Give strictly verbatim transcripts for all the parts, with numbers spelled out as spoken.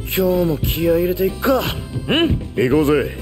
今日も気合い入れていくか。うん、行こうぜ。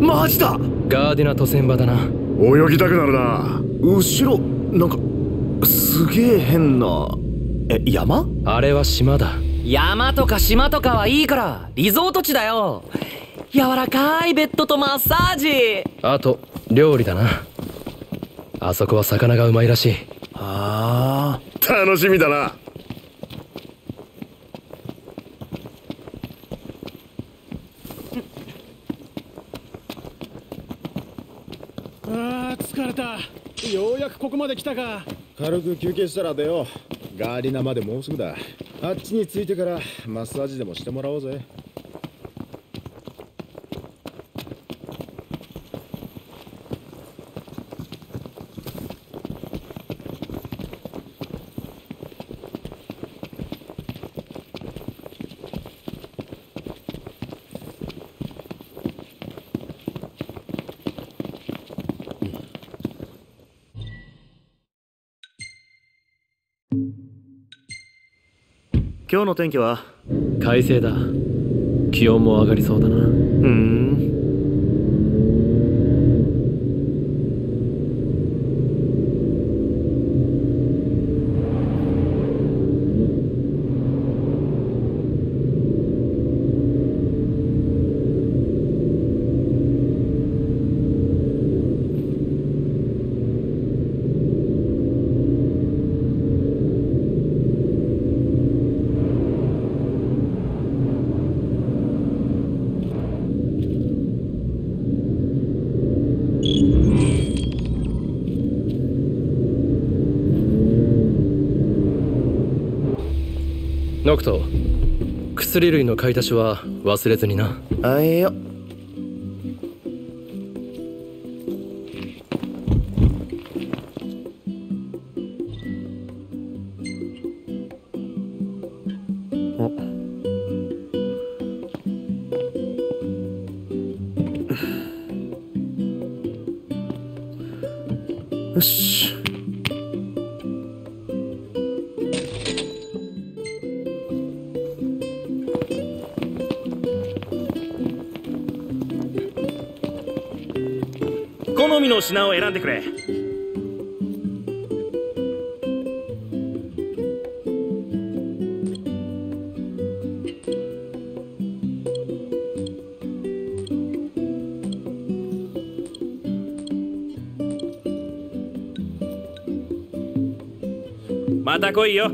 マジだ。ガーディナ渡船場だな。泳ぎたくなるな。後ろなんかすげえ変なえ山。あれは島だ。山とか島とかはいいから、リゾート地だよ。柔らかいベッドとマッサージ、あと料理だな。あそこは魚がうまいらしい。ああ楽しみだな。ようやくここまで来たか。軽く休憩したら出よう。ガーディナまでもうすぐだ。あっちに着いてからマッサージでもしてもらおうぜ。今日の天気は快晴だ。気温も上がりそうだな。うーノクト、薬類の買い足しは忘れずにな。あいよ。よし。好みの品を選んでくれ。また来いよ。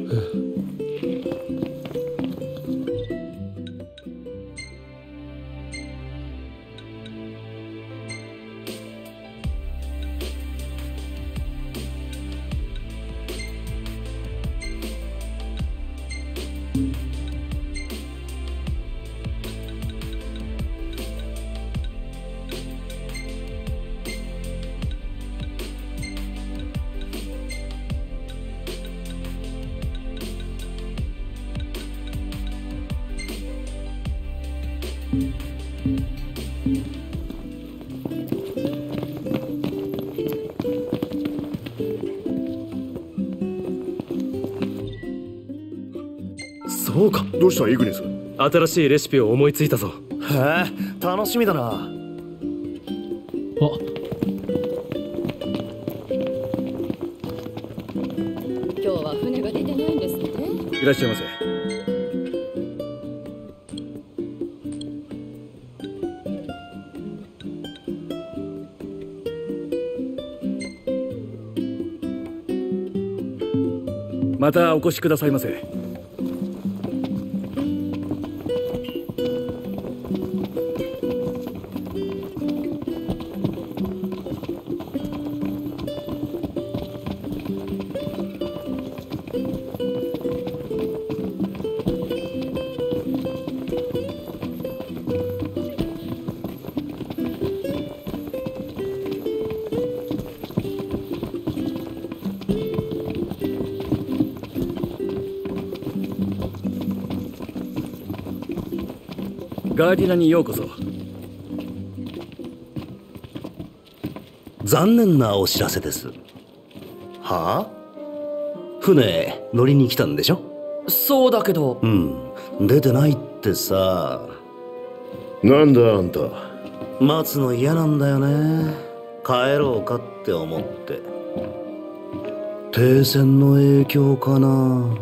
そうか。どうしたイグニス？新しいレシピを思いついたぞ。へえ、楽しみだな。あ、今日は船が出てないんですね。いらっしゃいませ。またお越しくださいませ。ガーディナにようこそ。残念なお知らせです。はあ？船乗りに来たんでしょ？そうだけど。うん、出てないってさ。なんだあんた、待つの嫌なんだよね。帰ろうかって思って。停戦の影響かな。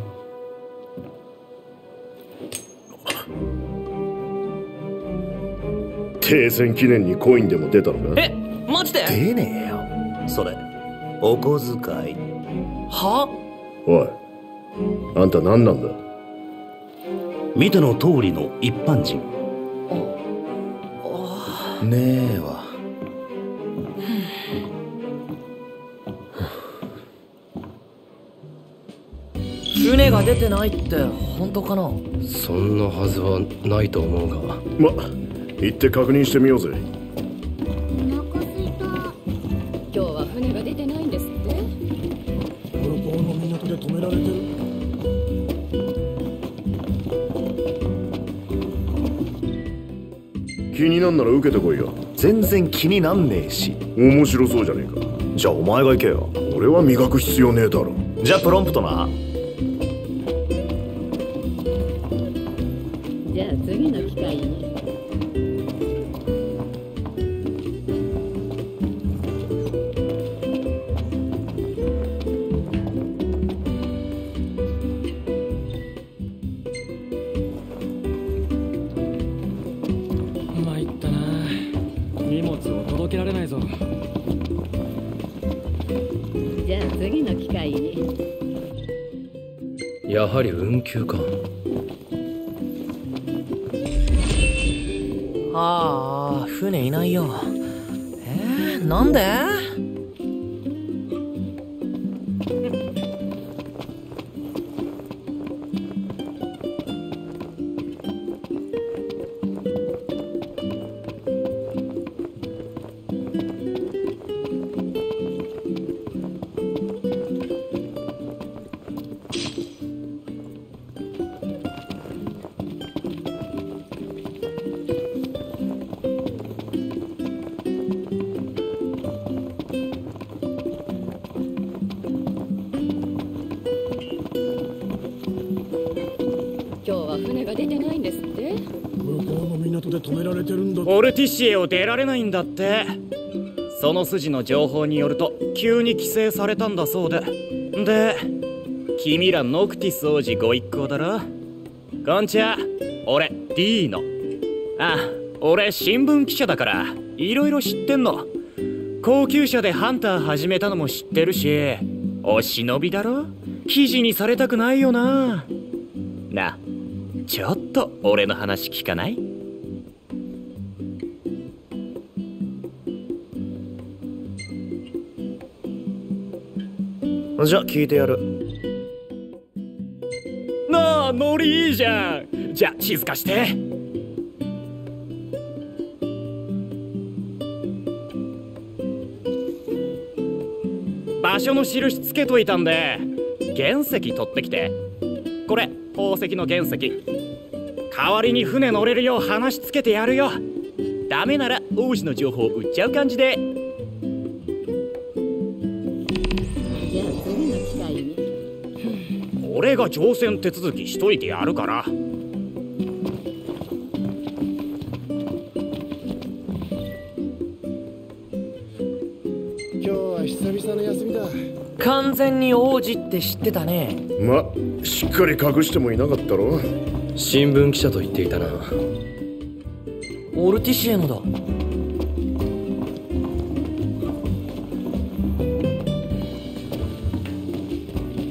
停戦記念にコインでも出たのか？え、マジで？出ねえよそれ。お小遣い。は？おい、あんた何なんだ。見ての通りの一般人。ああねえわ。船が出てないって本当かな？そんなはずはないと思うが、ま行って確認してみようぜ。お腹すいた。今日は船が出てないんですって。ポロポロの港で止められてる。気になんなら受けてこいよ。全然気になんねえし。面白そうじゃねえか。じゃあお前が行けよ。俺は磨く必要ねえだろ。じゃあプロンプトな。じゃあ次の機会に。やはり運休か。ああ、船いないよ。えー、なんで？オルティシエを出られないんだって。その筋の情報によると急に規制されたんだそうで。で君らノクティス王子ご一行だろ。こんちは、俺ディーノ。あ、俺新聞記者だからいろいろ知ってんの。高級車でハンター始めたのも知ってるし、お忍びだろ。記事にされたくないよな。な、ちょっと俺の話聞かない？じゃあ聞いてやる。なあ、ノリいいじゃん。じゃあ静かして。場所の印つけといたんで原石取ってきて。これ宝石の原石。代わりに船乗れるよう話つけてやるよ。ダメなら王子の情報売っちゃう感じで。俺が乗船手続きしといてやるから。完全に王子って知ってたね。ま、しっかり隠してもいなかったろ。新聞記者と言っていたな。オルティシエノだ。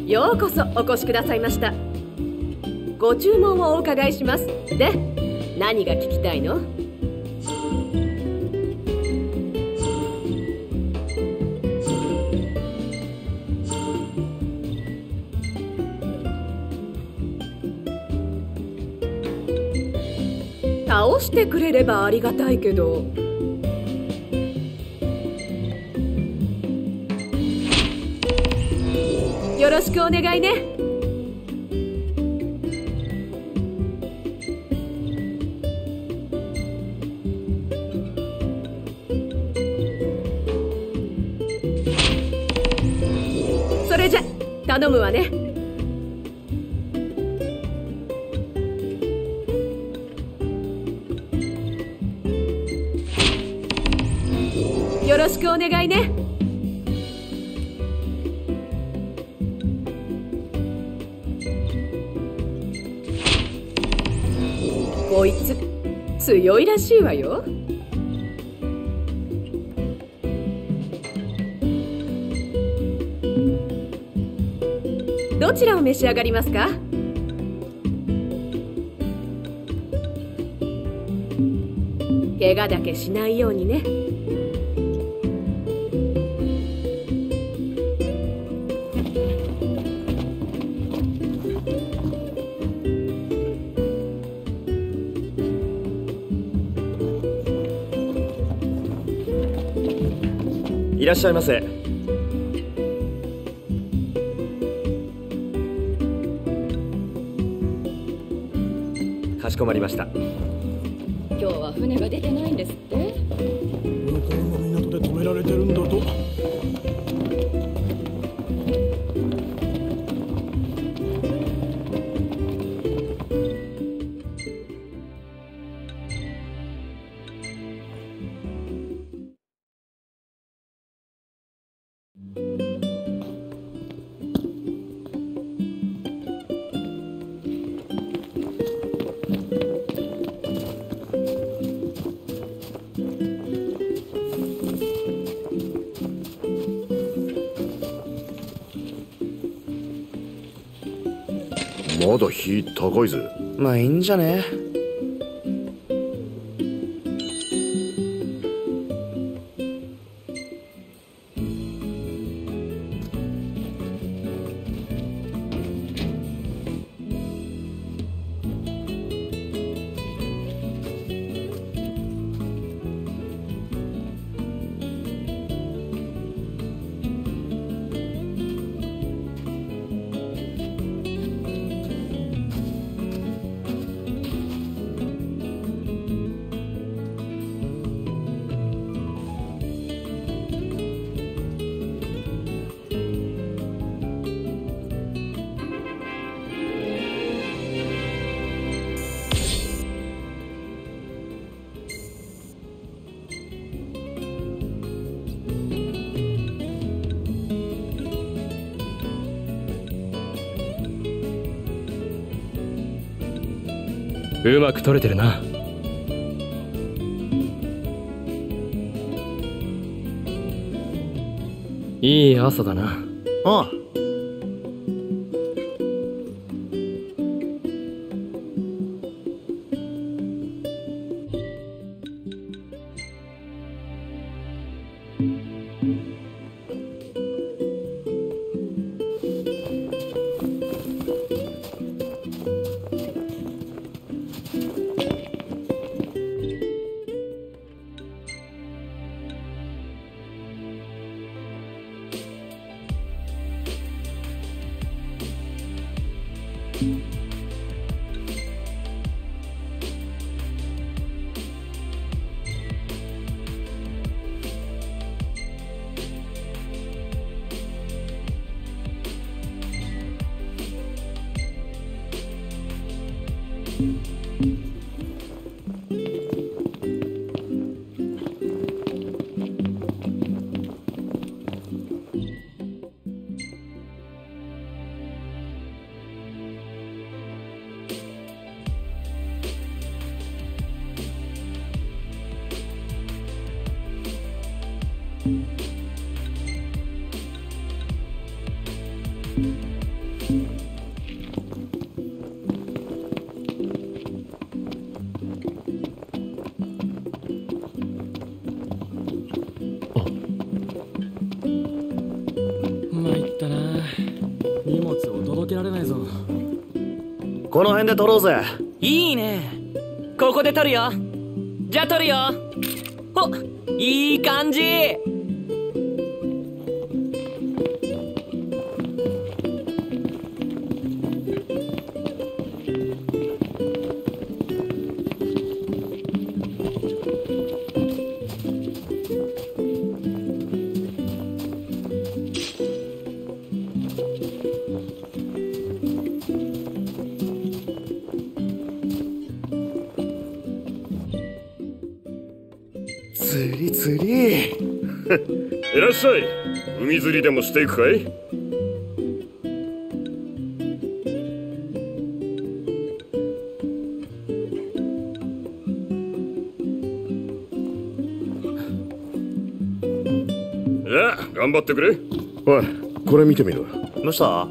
ようこそお越しくださいました。ご注文をお伺いします。で、何が聞きたいの？倒してくれればありがたいけど。よろしくお願いね。それじゃ頼むわね。よろしくお願いね。こいつ強いらしいわよ。どちらを召し上がりますか？怪我だけしないようにね。いらっしゃいませ。かしこまりました。今日は船が出てないんですって。向こうの港で止められてるんだと。まだ火高いぜ。まあいいんじゃね。うまく取れてるな。いい朝だな。ああ。この辺で取ろうぜ。いいね。ここで取るよ。じゃあ取るよ。お、いい感じ。いらっしゃい。海釣りでもしていくかい？じゃあ頑張ってくれ。おい、これ見てみろ。どうした？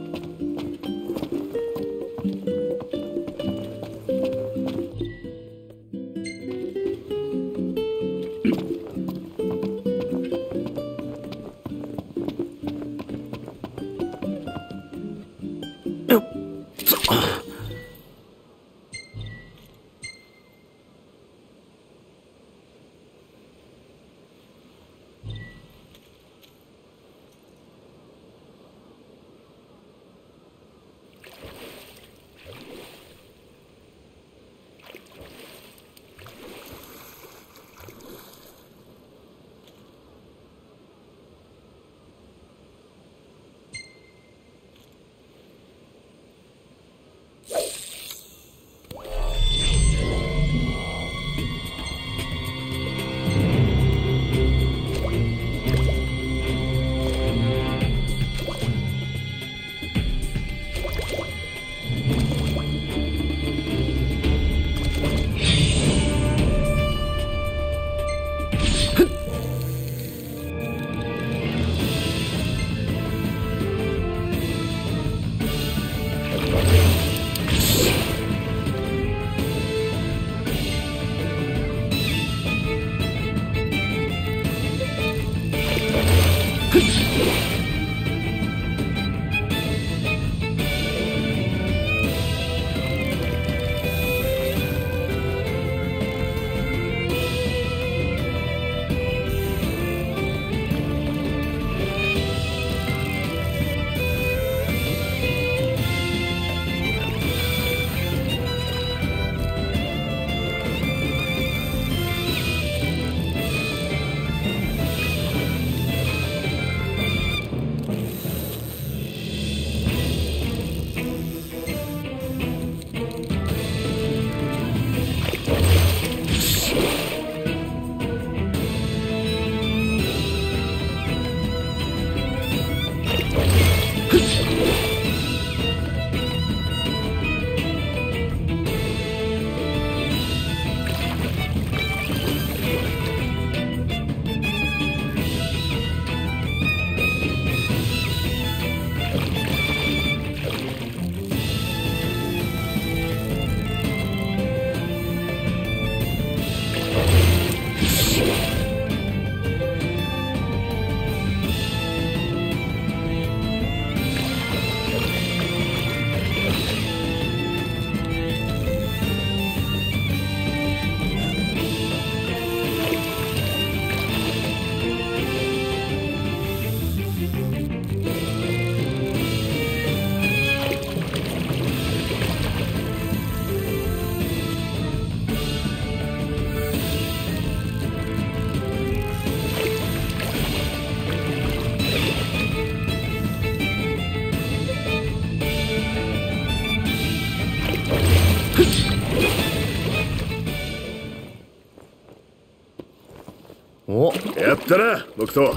じゃあな、僕と。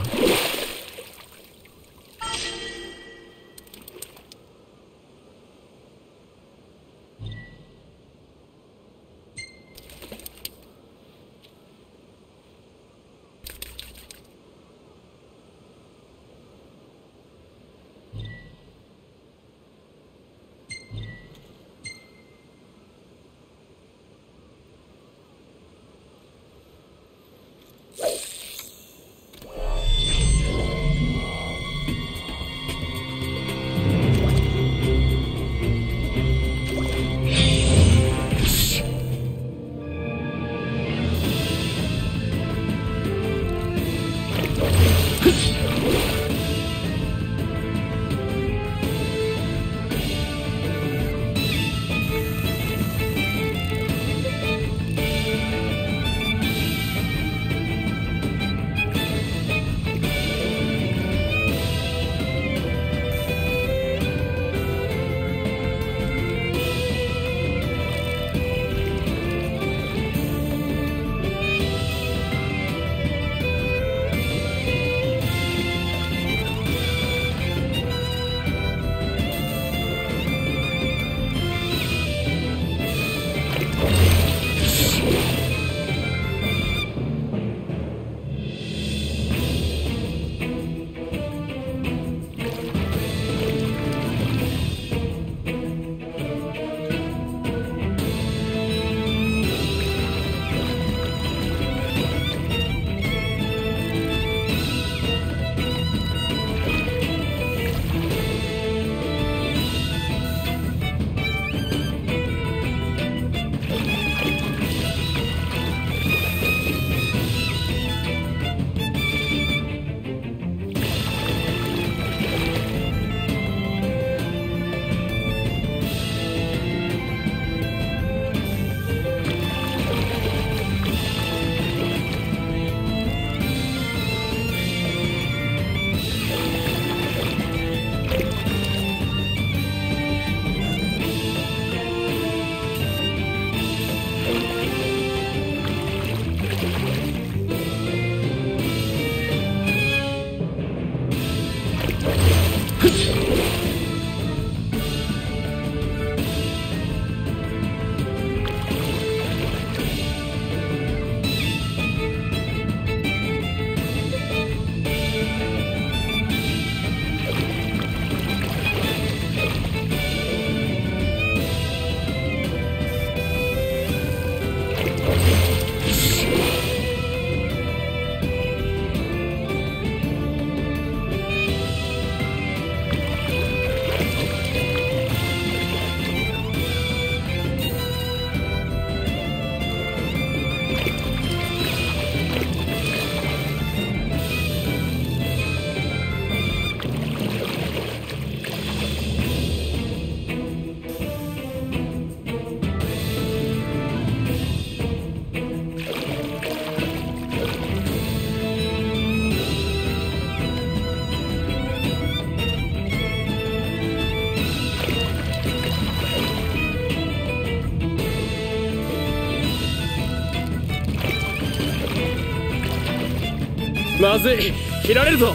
まずい、切られるぞ。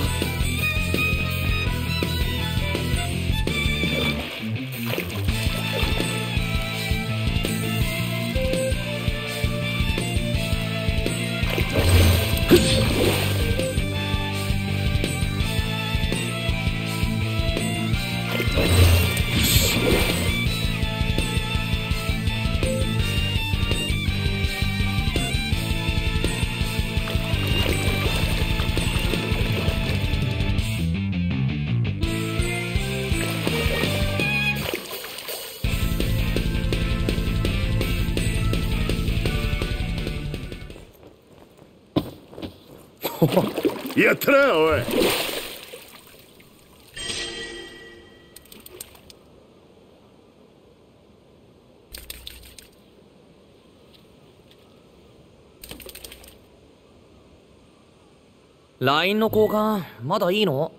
やったな、おい。ラインの交換まだいいの？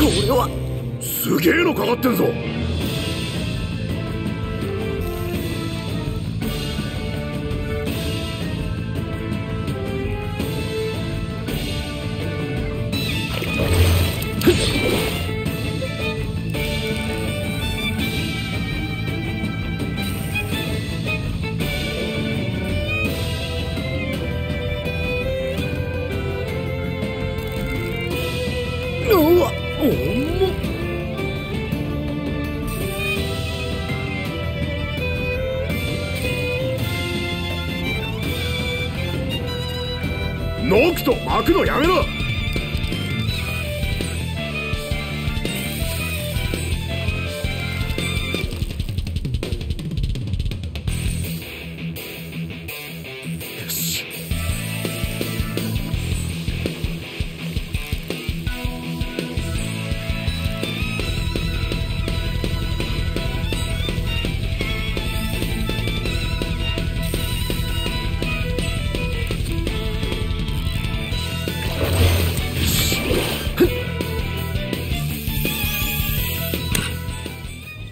れはすげえのかかってんぞ。ノクと巻くのやめろ。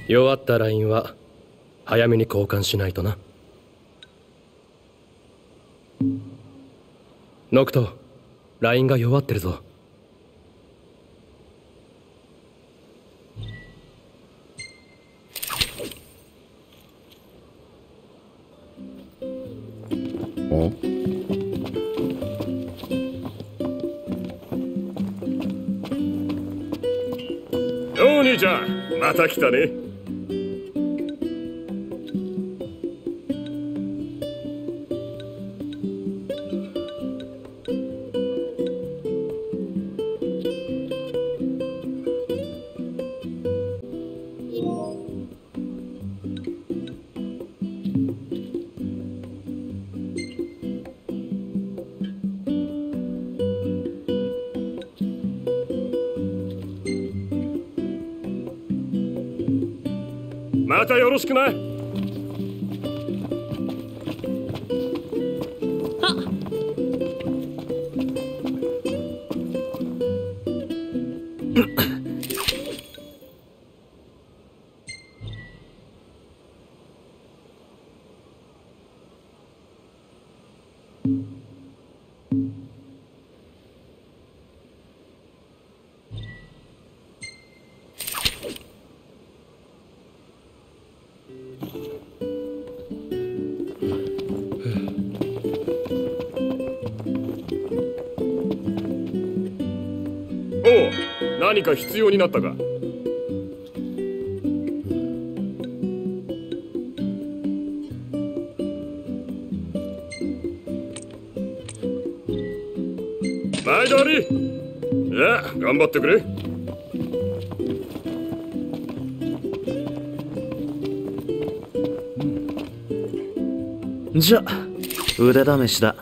弱ったラインは早めに交換しないとな。ノクト、ラインが弱ってるぞ。お兄ちゃん、また来たね。またよろしくな。あっ、何か必要になったか。前通り。じゃあ頑張ってくれ。じゃあ腕試しだ。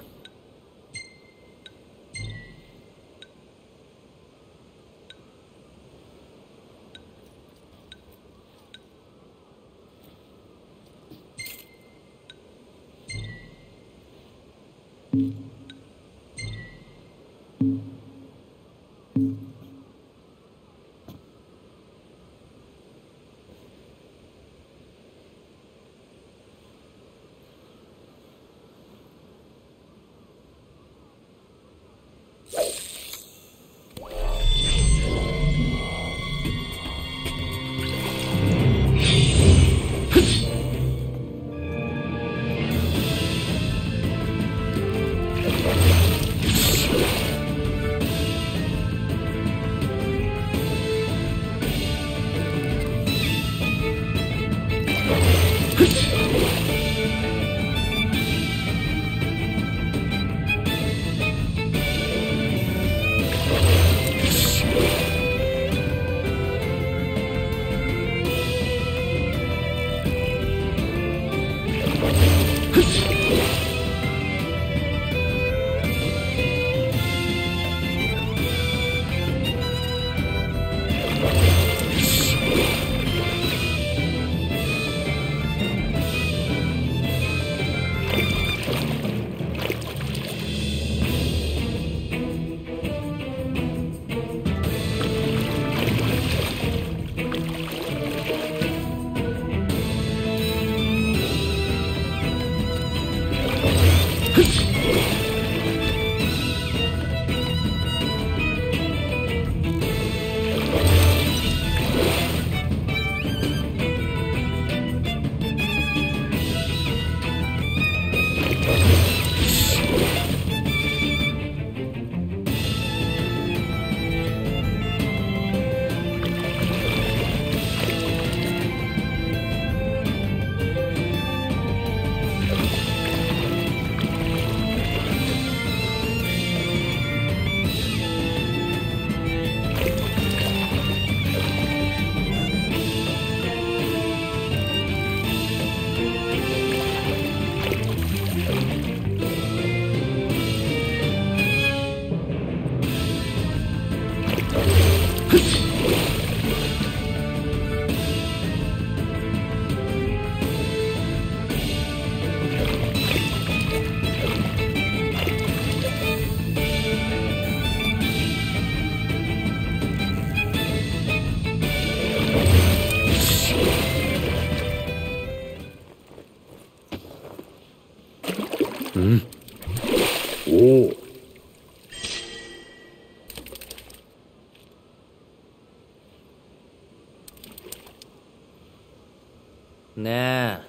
ね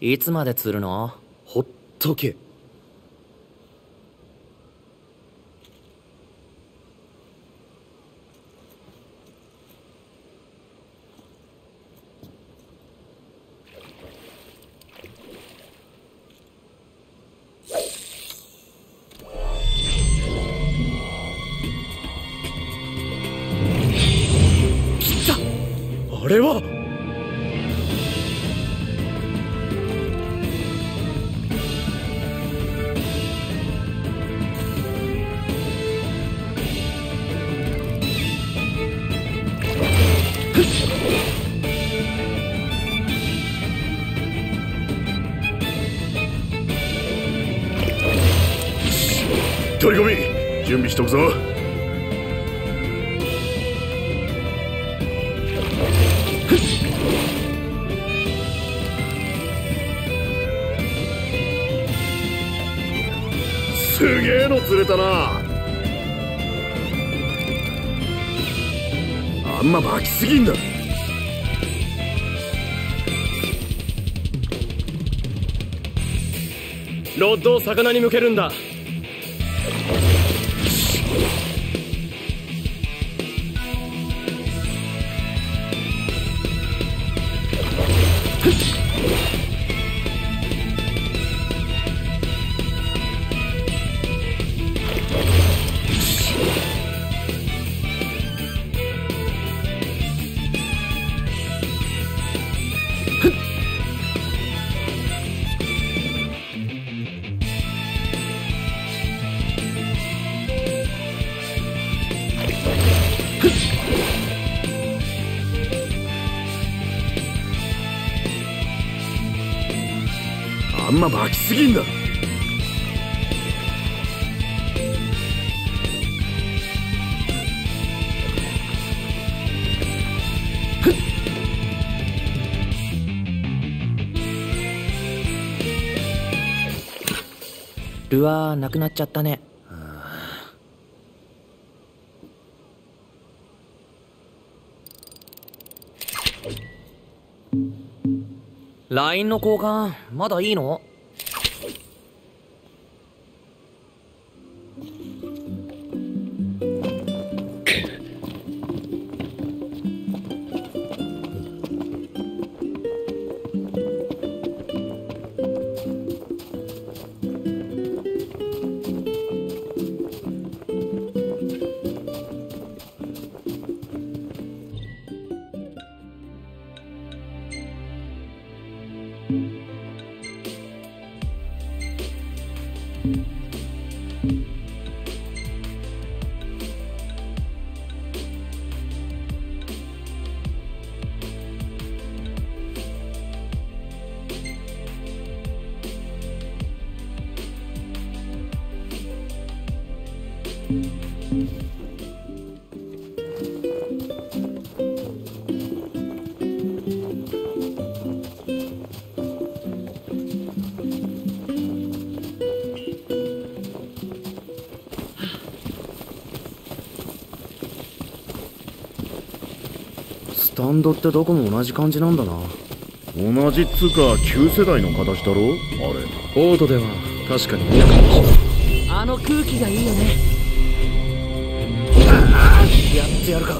え、いつまで釣るの？ほっとけ。あれは取り込み準備しとくぞ。すげえの釣れたな。あんま巻きすぎんだ。ロッドを魚に向けるんだ。あんま巻きすぎんだ。ルアーなくなっちゃったね。ライン の交換まだいいの？スタンドってどこも同じ感じなんだな。同じっつうか旧世代の形だろ。あれオートでは確かに見なかった。あの空気がいいよね。やってやるか。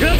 Go!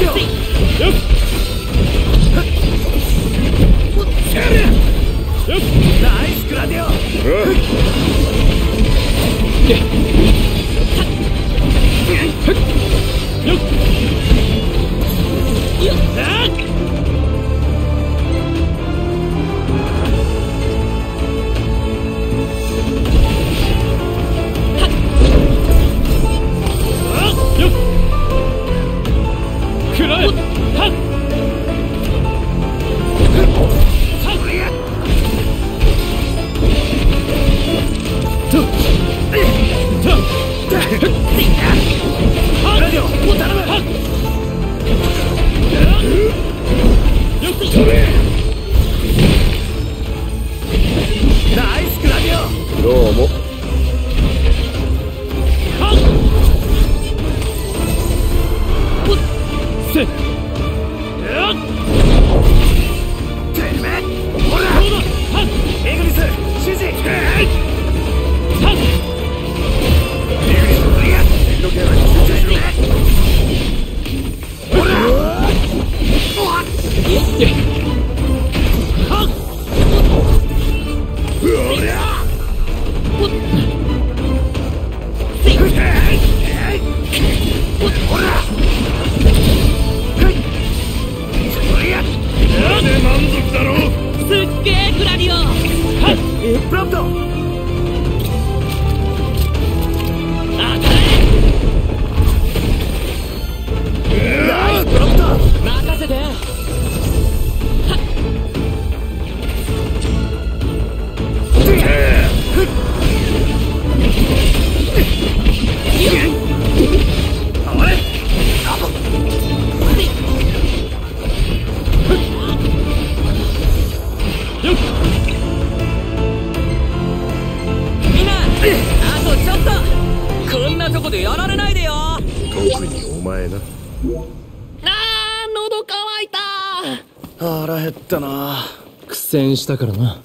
したからな。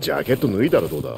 ジャケット脱いだらどうだ。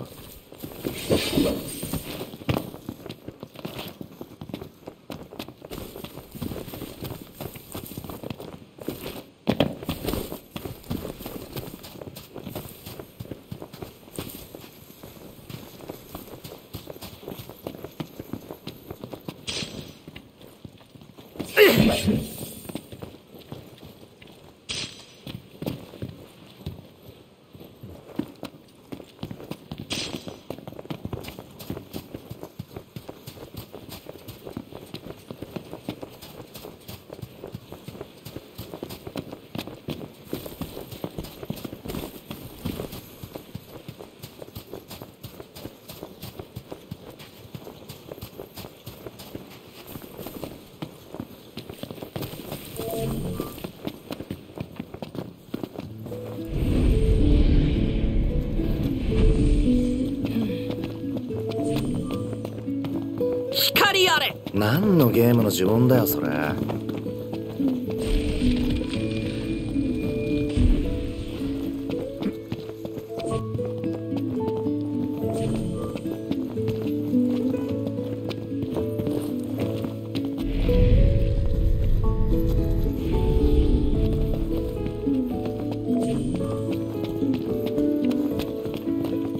何のゲームの呪文だよそれ。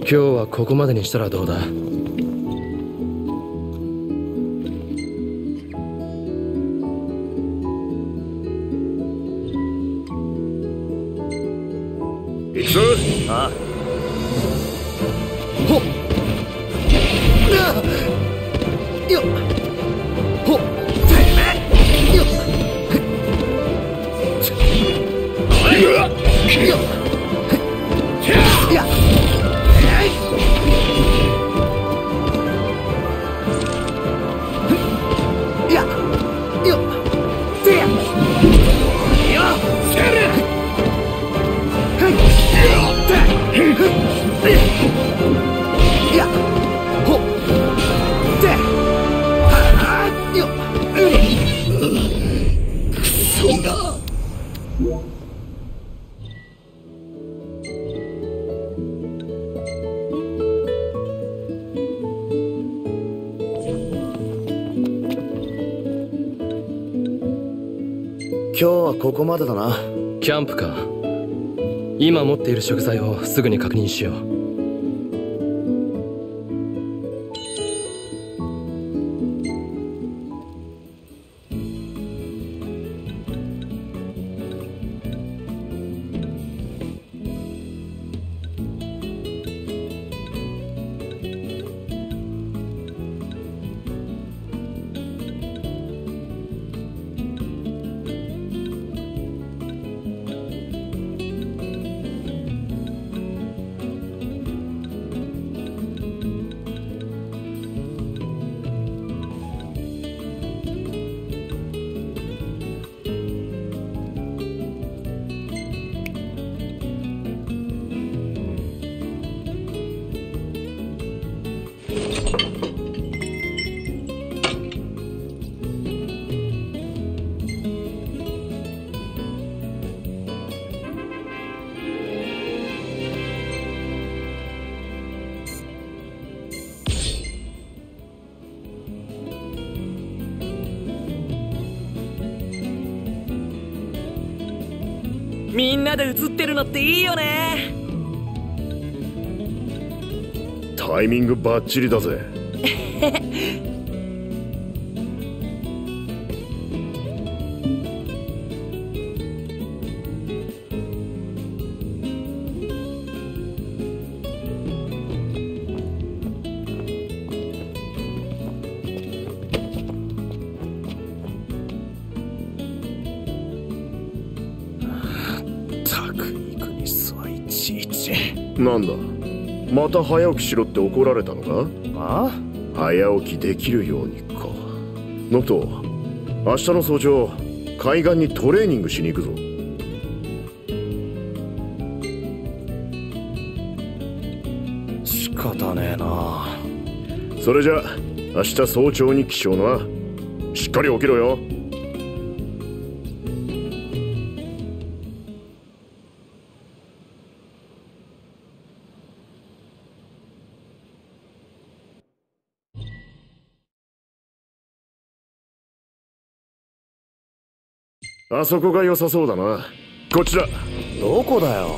今日はここまでにしたらどうだ。日はここまでだな。キャンプか。今持っている食材をすぐに確認しよう。みんなで写ってるのっていいよね。タイミングバッチリだぜ。なんだ、また早起きしろって怒られたのか？ああ、早起きできるようにか。ノット、明日の早朝海岸にトレーニングしに行くぞ。仕方ねえな。それじゃあ明日早朝に起床な。しっかり起きろよ。あそこが良さそうだな。こっちだ。どこだよ。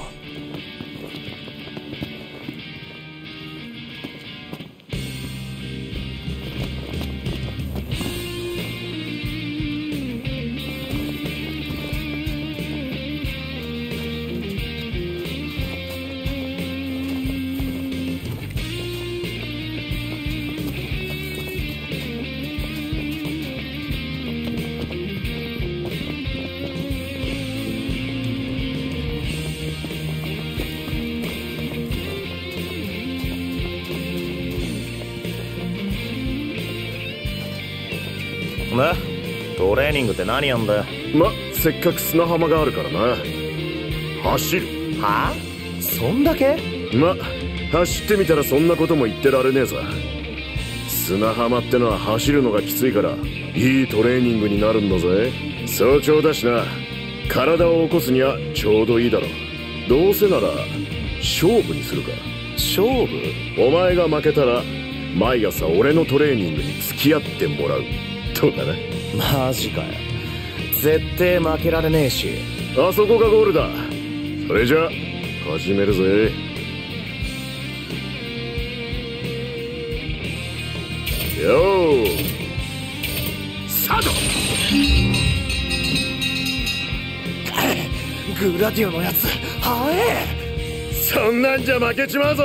トレーニングって何やんだよ。ま、せっかく砂浜があるからな。走る。はあ？そんだけ？ま、走ってみたらそんなことも言ってられねえさ。砂浜ってのは走るのがきついからいいトレーニングになるんだぜ。早朝だしな、体を起こすにはちょうどいいだろ。どうせなら勝負にするか。勝負？お前が負けたら毎朝俺のトレーニングに付き合ってもらう。どうかな？マジかよ。絶対負けられねえし。あそこがゴールだ。それじゃ始めるぜ。よースタート。グラディオのやつはえ。そんなんじゃ負けちまうぞ。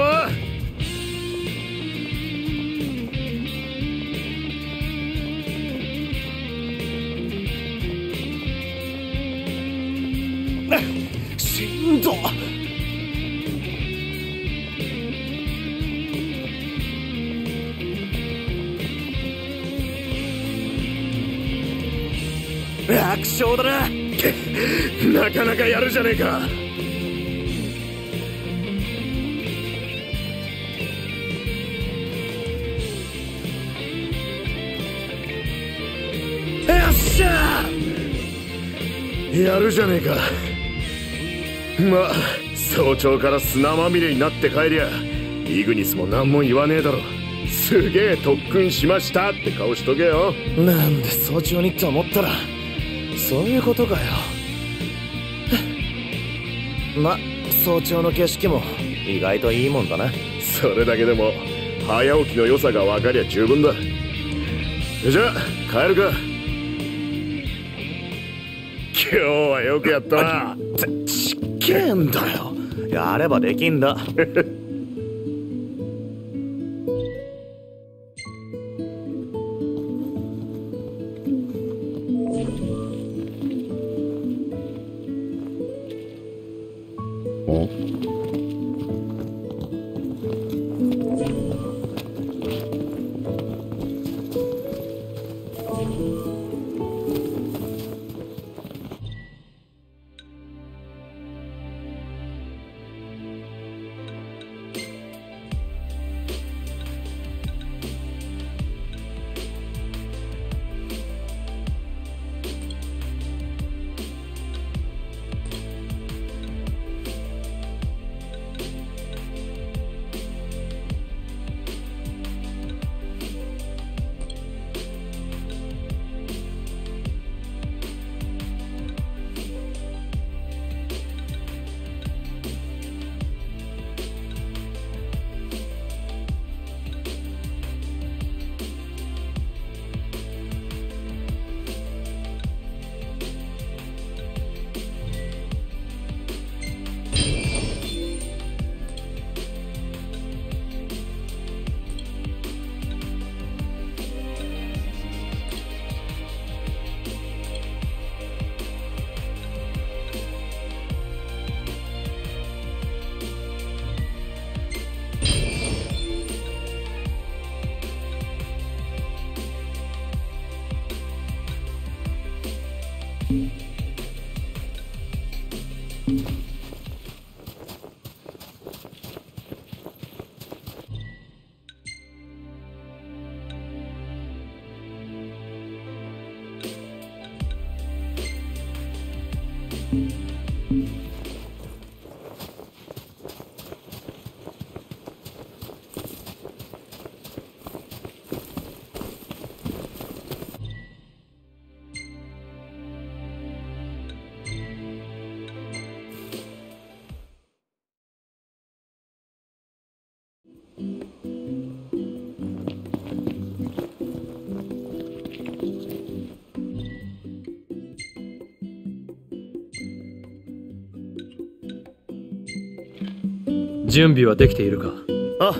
楽勝だな。なかなかやるじゃねえか。よっしゃー、やるじゃねえか。まあ早朝から砂まみれになって帰りゃイグニスも何も言わねえだろ。すげえ特訓しましたって顔しとけよ。なんで早朝にって思ったらそういうことかよ。ま、早朝の景色も意外といいもんだな。それだけでも早起きの良さが分かりゃ十分だ。じゃあ帰るか。今日はよくやったな。ちっけえんだよ。やればできんだ。準備はできているか。ああ。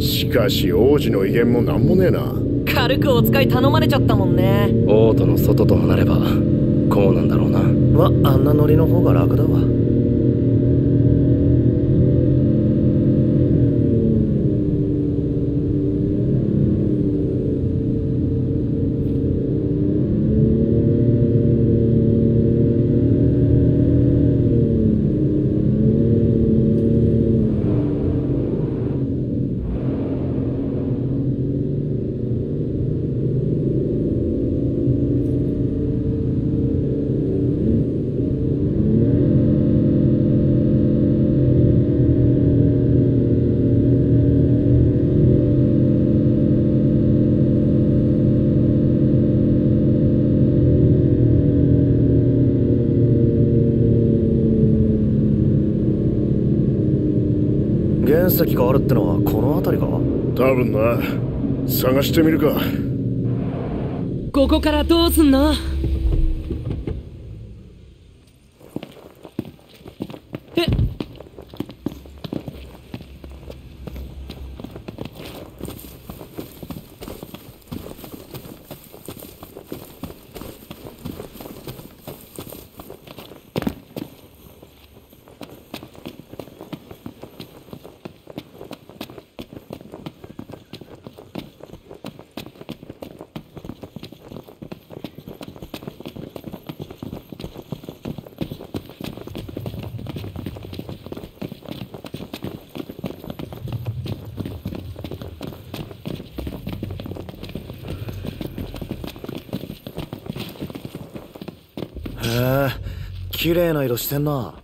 しかし王子の威厳もなんもねえな。軽くお使い頼まれちゃったもんね。王都の外となればこうなんだろうな。まあ、あんなノリの方が楽だわ。原石があるってのはこの辺りか。多分な。探してみるか。ここからどうすんの？えっ、へえ、綺麗な色してんな。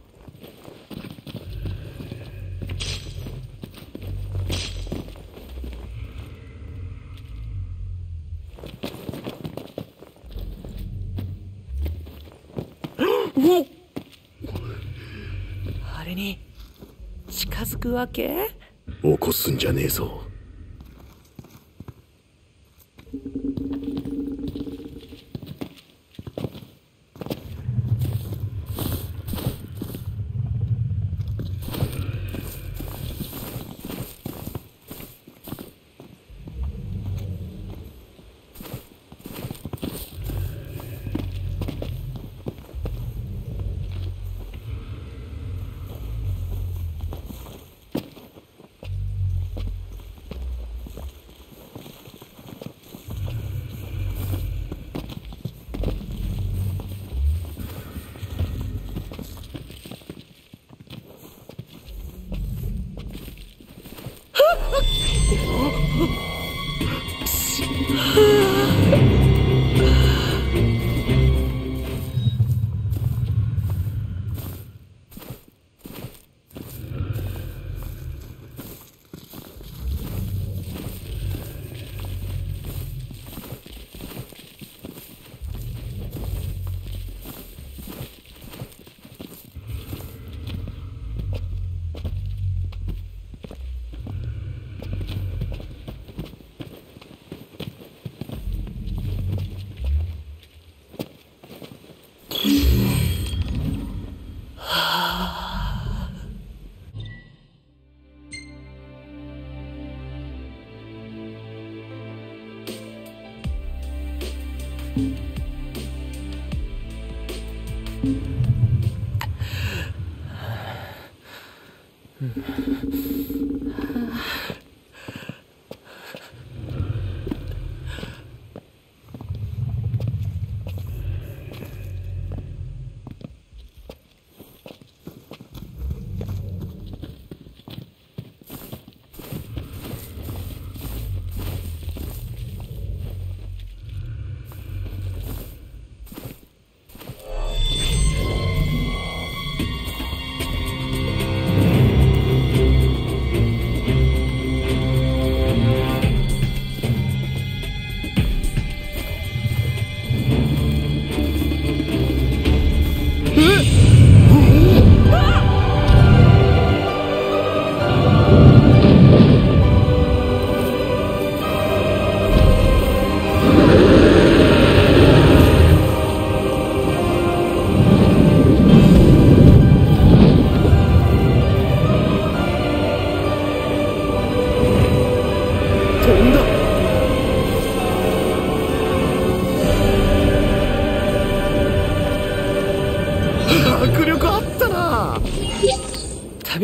あれに近づくわけ？起こすんじゃねえぞ。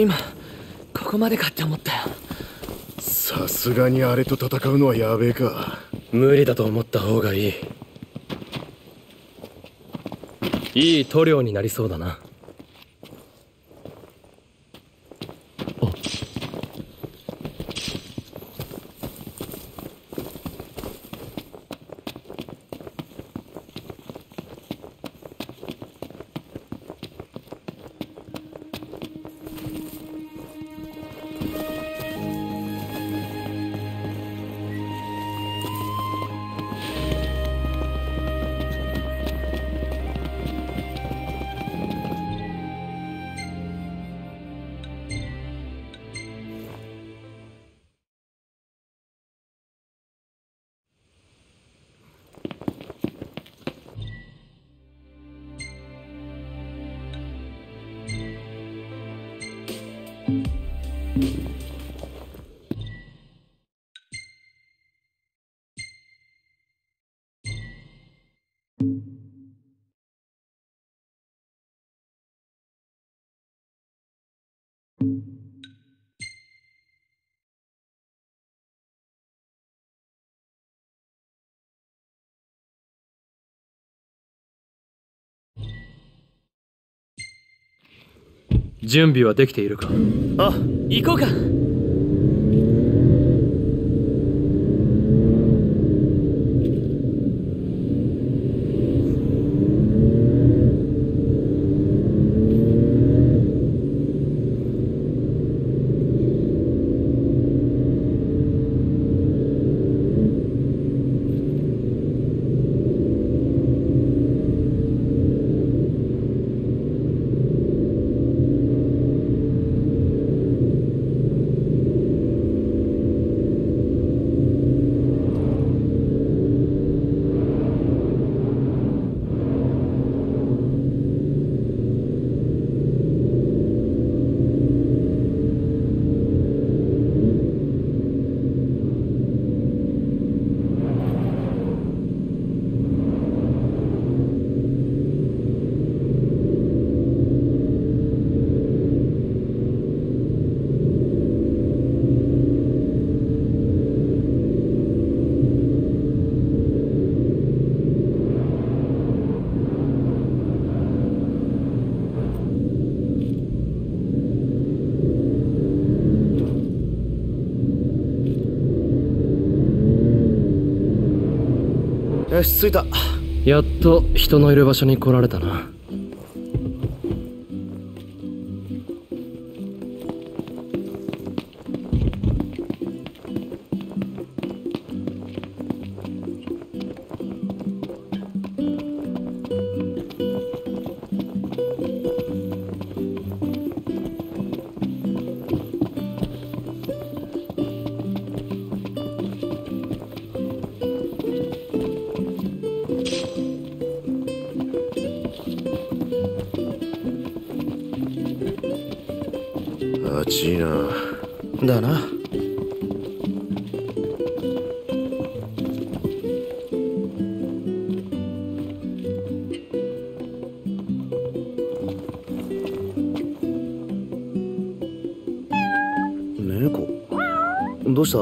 今ここまでかって思ったよ。さすがにあれと戦うのはやべえか。無理だと思った方がいい。いい塗料になりそうだな。準備はできているか。あ、行こうか。よし、着いた。やっと人のいる場所に来られたな。暑いな。だな。猫。どうした？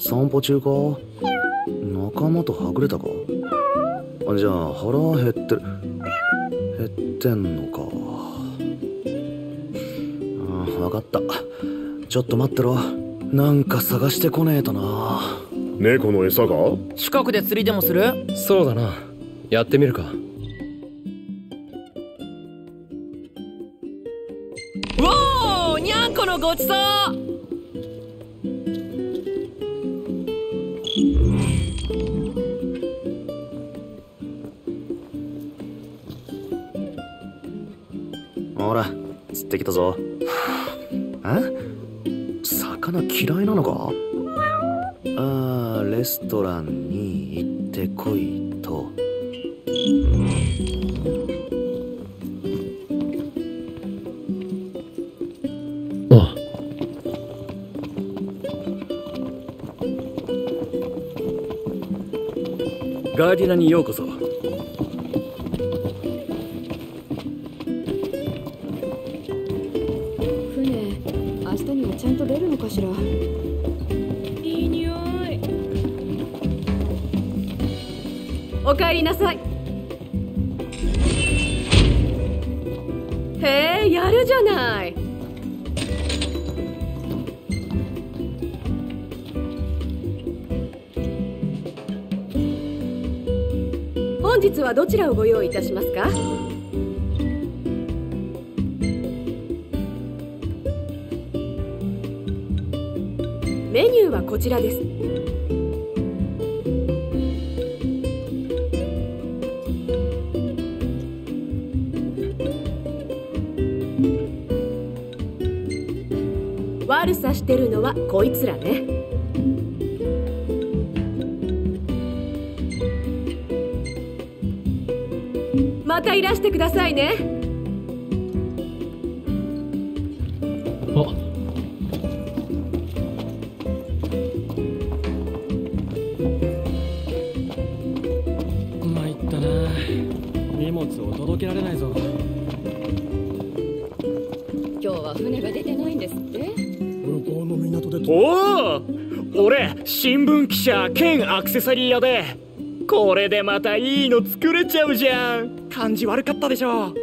散歩中か？仲間とはぐれたか？あ、じゃあ腹減ってる。減ってんのか。分かった、ちょっと待ってろ。なんか探してこねえとな。猫の餌が近くで釣りでもする？そうだな、やってみるか。おー、にゃんこのごちそう。ほら釣ってきたぞ。え？魚嫌いなのか？ああ、レストランに行ってこいと。ああ。ガーディナにようこそ。いい匂い。おかえりなさい。へえ、やるじゃない。本日はどちらをご用意いたしますか？メニューはこちらです。悪さしてるのはこいつらね。またいらしてくださいね。あ、届けられないぞ。今日は船が出てないんですって。向こうの港で。おお、俺新聞記者兼アクセサリー屋で、これでまたいいの作れちゃうじゃん。感じ悪かったでしょ。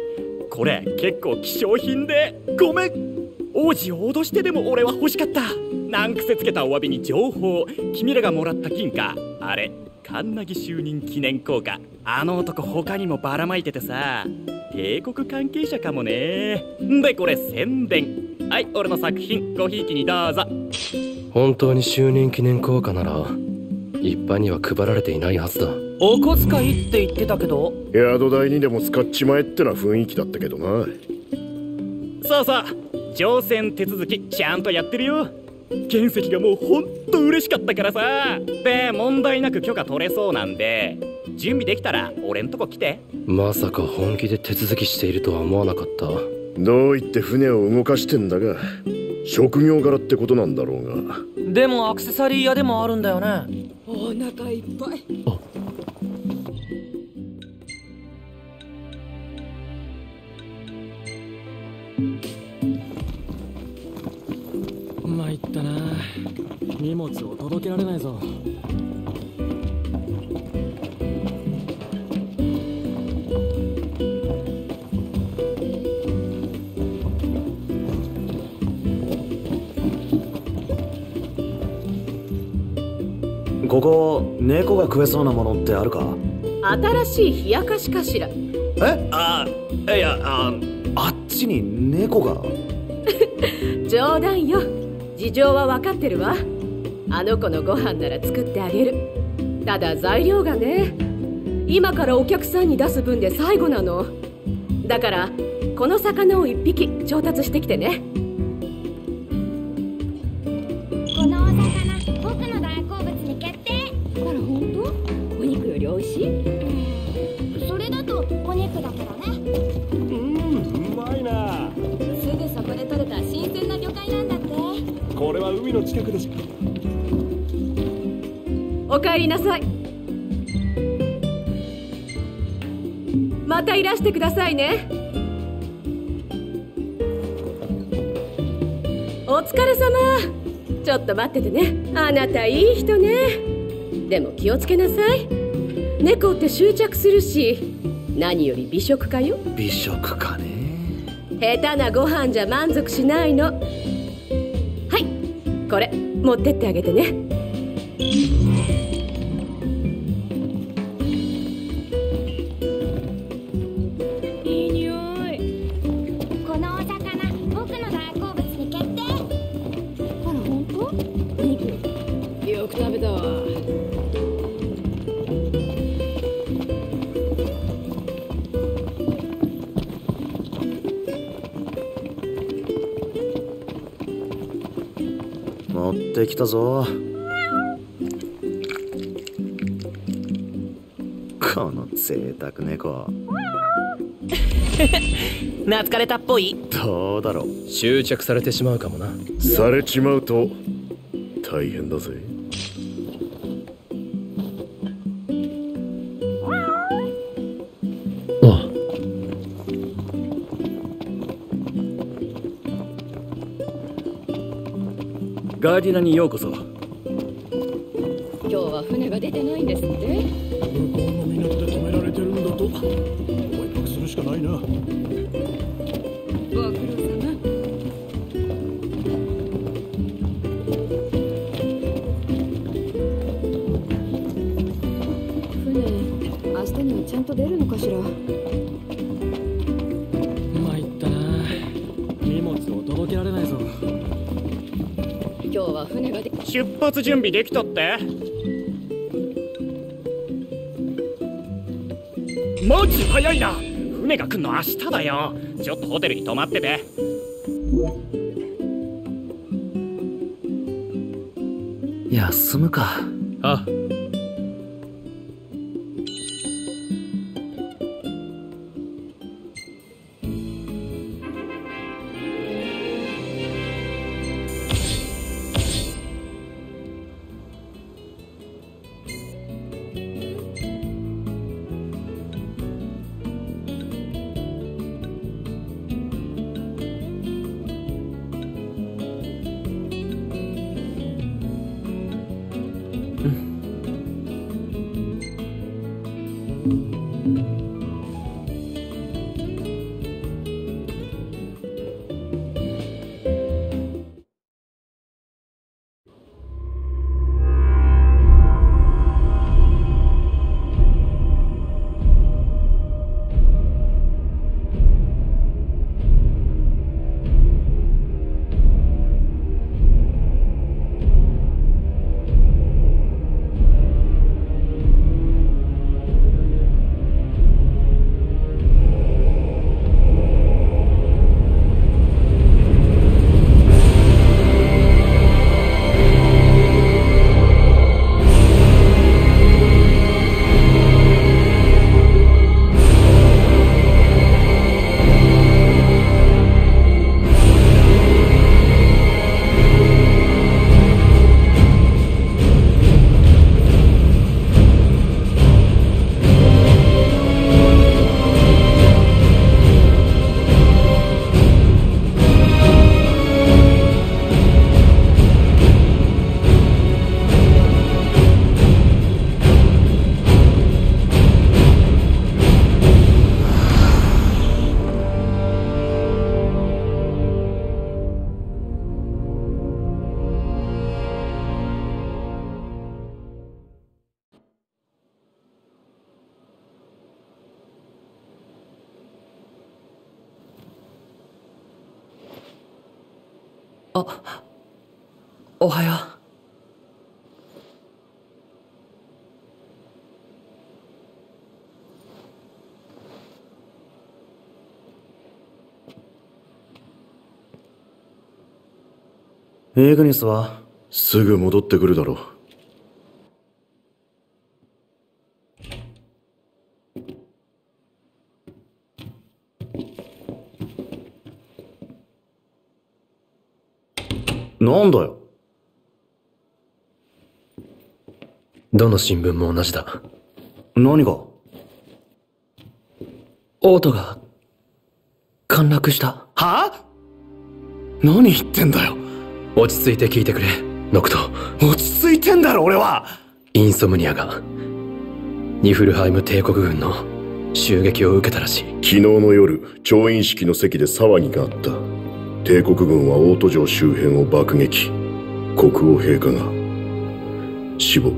これ結構希少品でごめん。王子を脅してでも俺は欲しかった。難癖つけたお詫びに情報。君らがもらった金貨、あれカンナギ就任記念硬貨、あの男他にもばらまいててさ、帝国関係者かもね。でこれ宣伝。はい、俺の作品ごひいきにどうぞ。本当に就任記念硬貨なら一般には配られていないはずだ。お小遣いって言ってたけど。宿代にでも使っちまえってな雰囲気だったけどな。そうそう、乗船手続きちゃんとやってるよ。原石がもうほんと嬉しかったからさ。で問題なく許可取れそうなんで、準備できたら俺んとこ来て。まさか本気で手続きしているとは思わなかった。どう言って船を動かしてんだが、職業柄ってことなんだろうが。でもアクセサリー屋でもあるんだよね。お腹いっぱい。あ、参ったな。荷物を届けられないぞ。ごこ猫が食えそうなものってあるか？新しい冷やかしかしら。え？あ、いや、あ、あっちに猫が。冗談よ。事情は分かってるわ。あの子のご飯なら作ってあげる。ただ材料がね、今からお客さんに出す分で最後なの。だからこの魚を一匹調達してきてね。このお魚、僕の大好物に決定。あら、本当？お肉より美味しい。それだとお肉だけどね。うん、うまいな。すぐそこで取れた新鮮な魚介なんだって。これは海の近くでしょ。お帰りなさい。またいらしてくださいね。お疲れ様。ちょっと待っててね。あなたいい人ね。でも気をつけなさい。猫って執着するし、何より美食家よ。美食家ね。下手なご飯じゃ満足しないの。はい、これ持ってってあげてね。できたぞ。この贅沢猫。懐かれたっぽい。どうだろう。執着されてしまうかもな。されちまうと大変だぜ。ガーディナにようこそ。今日は船が出てないんですって。向こうの港で止められてるんだと。もう一泊するしかないな。ご苦労様。船、明日にはちゃんと出るのかしら。まいったな。荷物を届けられないぞ。今日は船がで出発準備できたって。マジ早いな。船が来んの明日だよ。ちょっとホテルに泊まってて。休むか。ああ、あ、おはよう。イグニスはすぐ戻ってくるだろう。なんだよ。どの新聞も同じだ。何が？オートが陥落した。はあ？何言ってんだよ。落ち着いて聞いてくれ、ノクト。落ち着いてんだろ、俺は。インソムニアが、ニフルハイム帝国軍の襲撃を受けたらしい。昨日の夜、調印式の席で騒ぎがあった。帝国軍はオート城周辺を爆撃。国王陛下が、死亡。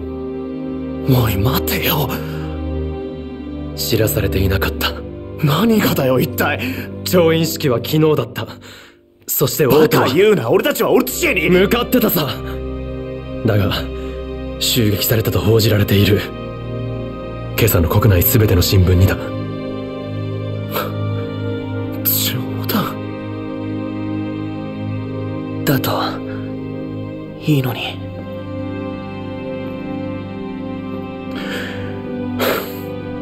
おい、待てよ。知らされていなかった。何がだよ、一体。調印式は昨日だった。そしてオートはバカ言うな。俺たちはオルツシエに向かってたさ。だが襲撃されたと報じられている。今朝の国内全ての新聞にだ。冗談だといいのに。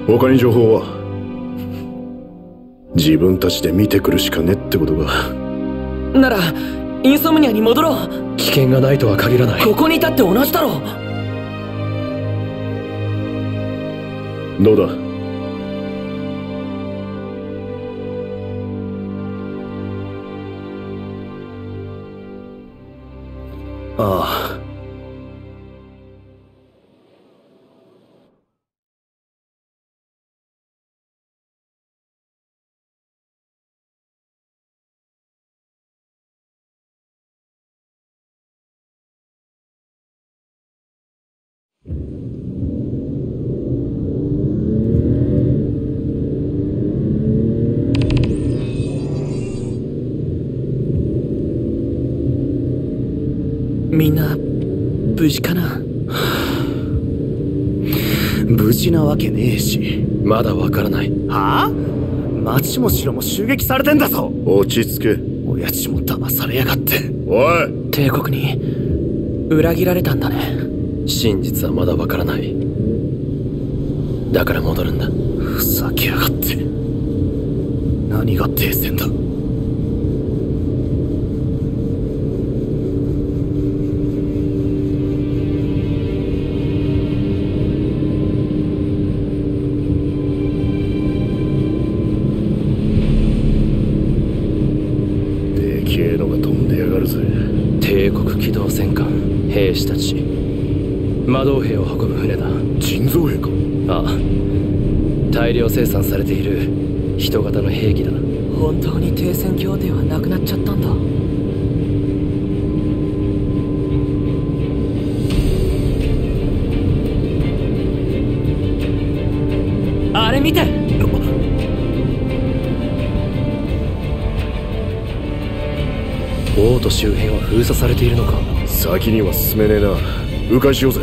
他に情報は？自分たちで見てくるしかねってことが。ならインソムニアに戻ろう。危険がないとは限らない。ここにいたって同じだろ。どうだ？ああ、みんな無事かな？無事なわけねえし。まだわからない。はあ？町も城も襲撃されてんだぞ。落ち着け。親父も騙されやがって。おい、帝国に裏切られたんだね。真実はまだわからない。だから戻るんだ。ふざけやがって。何が停戦だ。兵士たち、魔導兵を運ぶ船だ。人造兵か。ああ、大量生産されている人型の兵器だ。本当に停戦協定はなくなっちゃったんだ。あれ見て。王都周辺は封鎖されているのか。先には進めねえな。迂回しようぜ。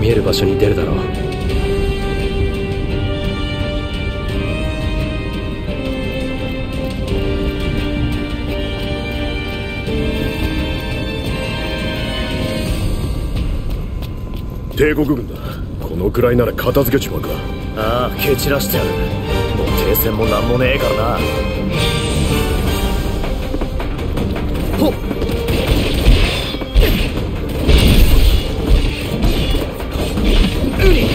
見える場所に出るだろう。帝国軍だ。このくらいなら片付けちまうか。ああ、蹴散らしてやる。もう停戦もなんもねえからな。ほっ。Yeah!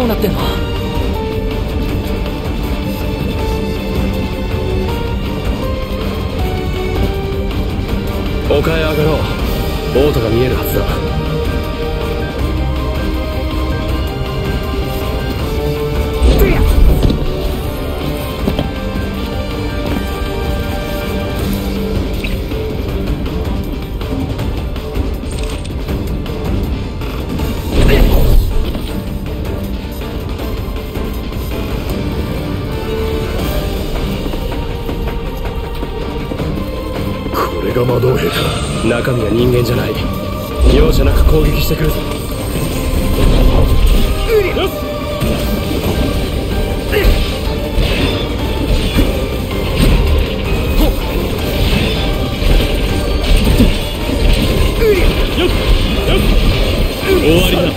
どうなってんの？丘へ上がろう。ボートが見えるはずだ。魔導兵だ。中身は人間じゃない。容赦なく攻撃してくるぞ。終わりだ。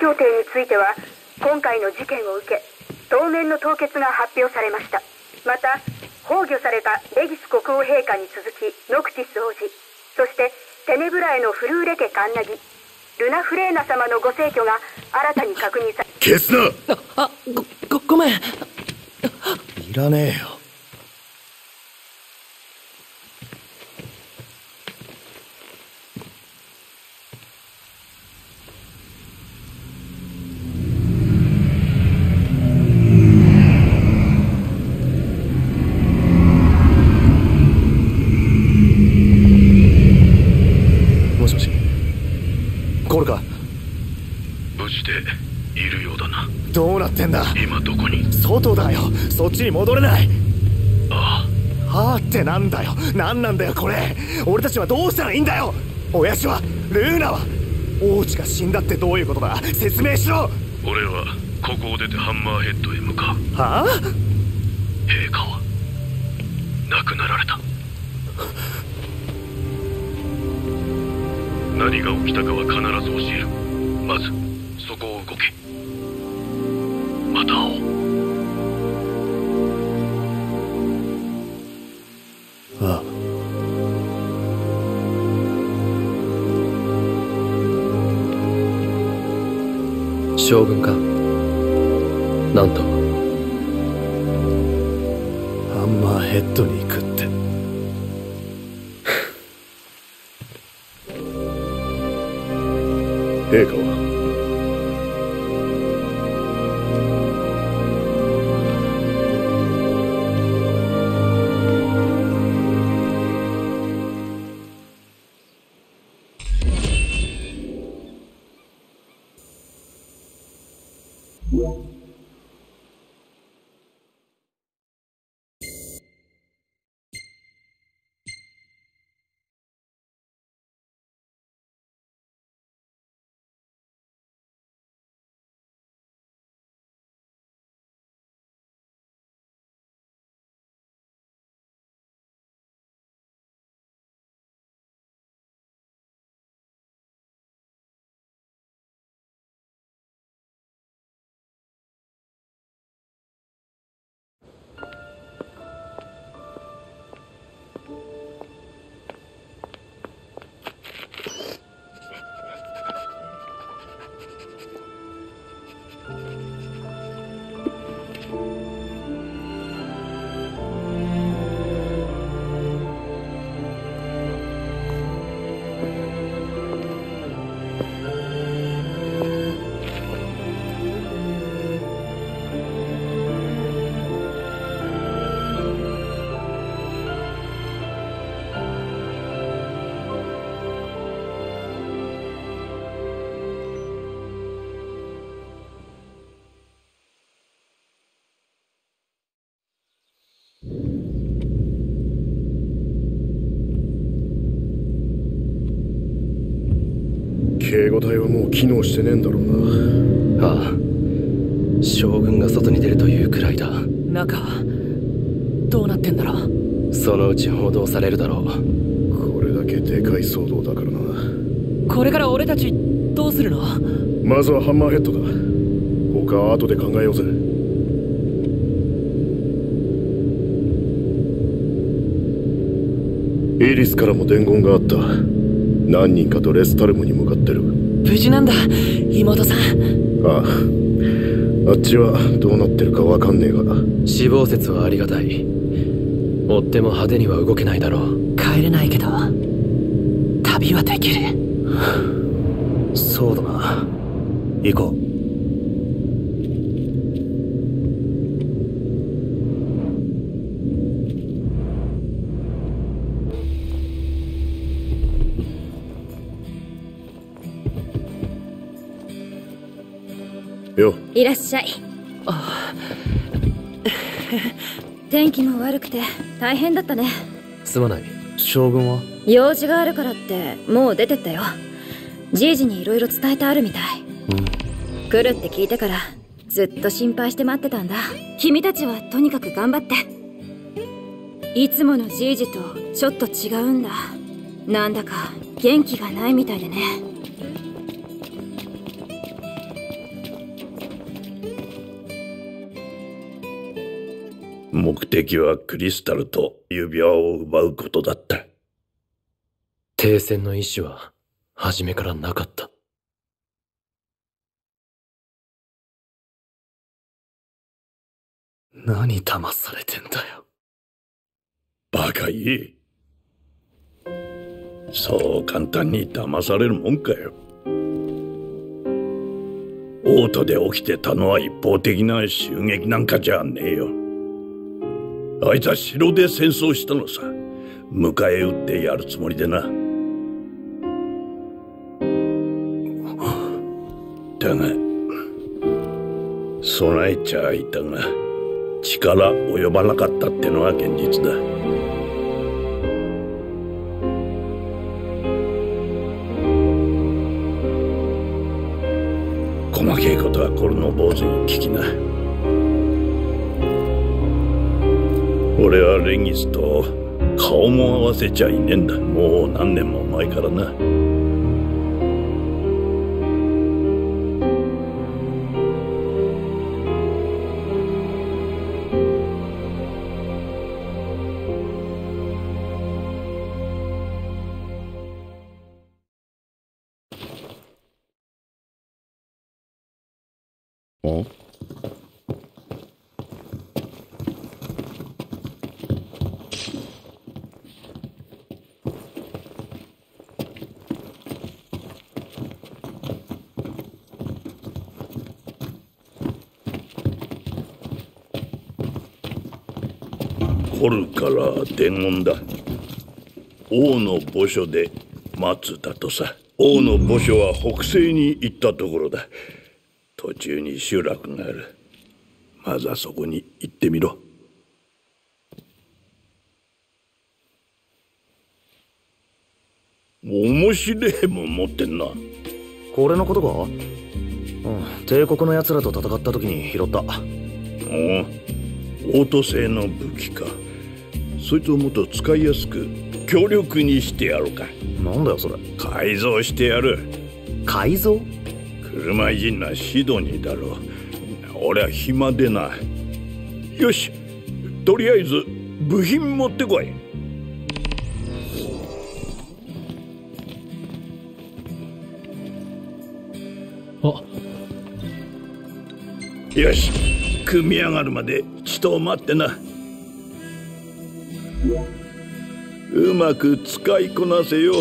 協定については今回の事件を受け当面の凍結が発表されました。また崩御されたレギス国王陛下に続きノクティス王子、そしてテネブラへのフルーレ家カンナギ、ルナフレーナ様のご逝去が新たに確認され、消すな。あ、ご、ご、ごめん。いらねえよ。今どこに？外だよ。そっちに戻れない。ああ、はあってなんだよ。何なんだよこれ。俺たちはどうしたらいいんだよ。親父は、ルーナは、王子が死んだってどういうことだ？説明しろ。俺はここを出てハンマーヘッドへ向かう。はあ？陛下は亡くなられた。何が起きたかは必ず教える。まずそこを動け。また会おう。将軍か。なんとハンマーヘッドに行くって陛下は警護隊はもう機能してねえんだろうな。ああ、将軍が外に出るというくらいだ。中どうなってんだろう。そのうち報道されるだろう。これだけでかい騒動だからな。これから俺たちどうするの。まずはハンマーヘッドだ。他は後で考えようぜ。イリスからも伝言があった。何人かとレスタルムに向かってる。無事なんだ妹さん。ああ、あっちはどうなってるかわかんねえが、死亡説はありがたい。追っても派手には動けないだろう。帰れないけど旅はできる。そうだな、行こう。いらっしゃい。ああ天気も悪くて大変だったね。すまない。将軍は用事があるからってもう出てったよ。じいじにいろいろ伝えてあるみたい、うん、来るって聞いてからずっと心配して待ってたんだ。君たちはとにかく頑張って。いつものじいじとちょっと違うんだ。なんだか元気がないみたいでね。目的はクリスタルと指輪を奪うことだった。停戦の意思は初めからなかった。何騙されてんだよ。バカ言え。そう簡単に騙されるもんかよ。オートで起きてたのは一方的な襲撃なんかじゃねえよ。あいつは城で戦争したのさ。迎え撃ってやるつもりでな。だが備えちゃいたが力及ばなかったってのは現実だ。細けいことはこれの坊主に聞きな。俺はレギスと顔も合わせちゃいねえんだ。もう何年も前からな。掘るから伝言だ。王の墓所で待つだとさ。王の墓所は北西に行ったところだ。途中に集落がある。まずはそこに行ってみろ。面白いもん持ってんな。これのことか？うん、帝国のやつらと戦った時に拾った。おう、オート製の武器か。そいつをもっと使いやすく強力にしてやろうか。なんだよそれ。改造してやる。改造？車いじんなシドニーだろ。俺は暇でな。よし、とりあえず部品持ってこい。あ、よし、組み上がるまでちと待ってな。うまく使いこなせよ。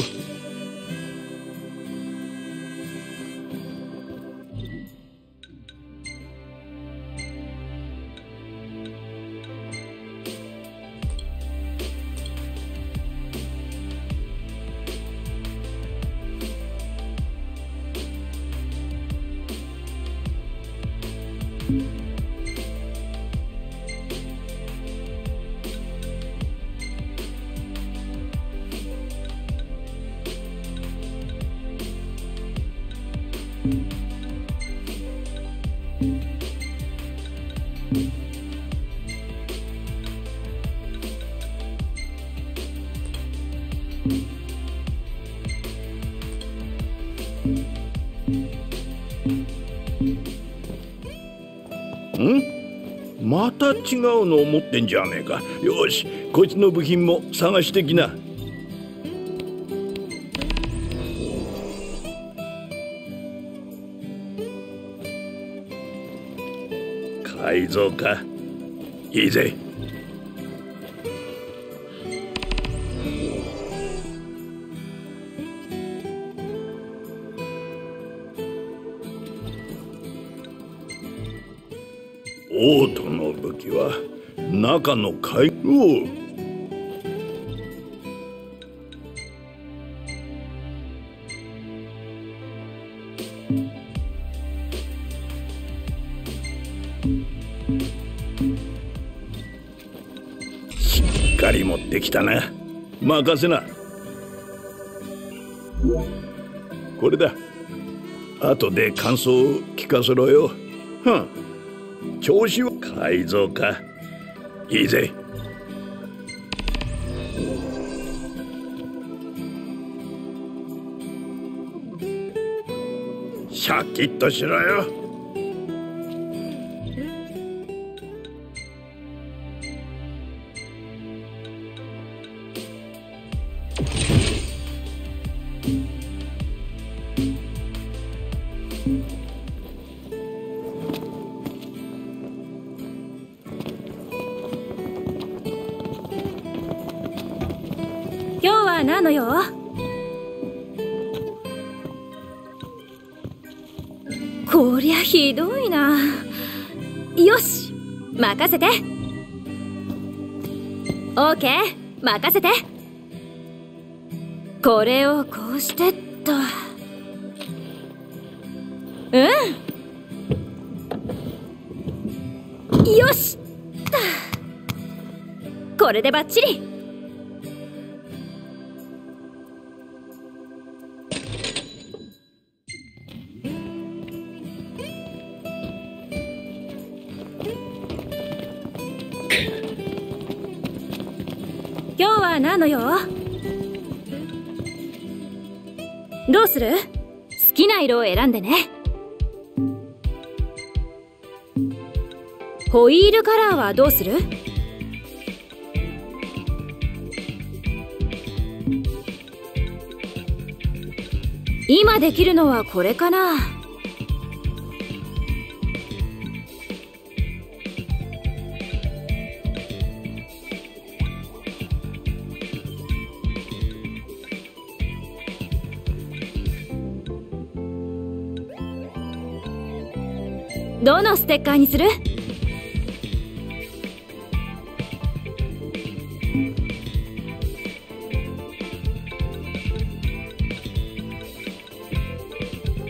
違うのを持ってんじゃねえか。よし、こいつの部品も探してきな。改造か。いいぜ。オートの武器は中の海軍。しっかり持ってきたな。任せな。これだ。後で感想を聞かせろよ。はん。調子は改造か。いいぜ。シャキッとしろよ。ひどいな。よし、任せて。オーケー、任せて。これをこうしてっと。うん、よし、これでバッチリ。なのよ。どうする？好きな色を選んでね。ホイールカラーはどうする？今できるのはこれかな。どのステッカーにする？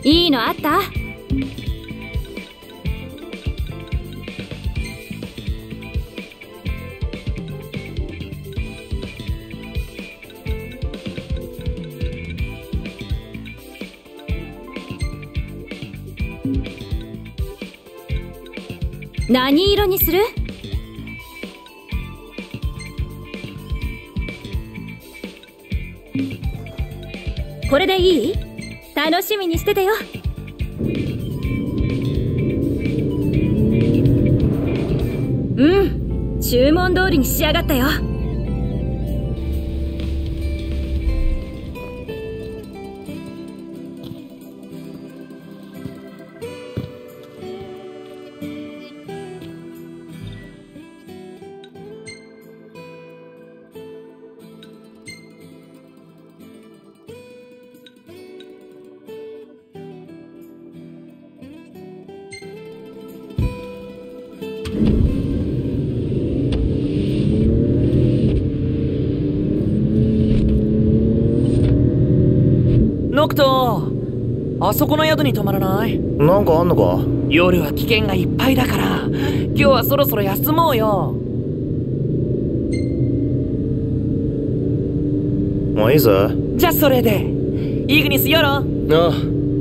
いいのあった？何色にする？これでいい？楽しみにしててよ。うん、注文通りに仕上がったよ。ノクト、あそこの宿に泊まらない？なんかあんのか？夜は危険がいっぱいだから今日はそろそろ休もうよ。もういいぞ。じゃあそれでイグニスよろ。ああ、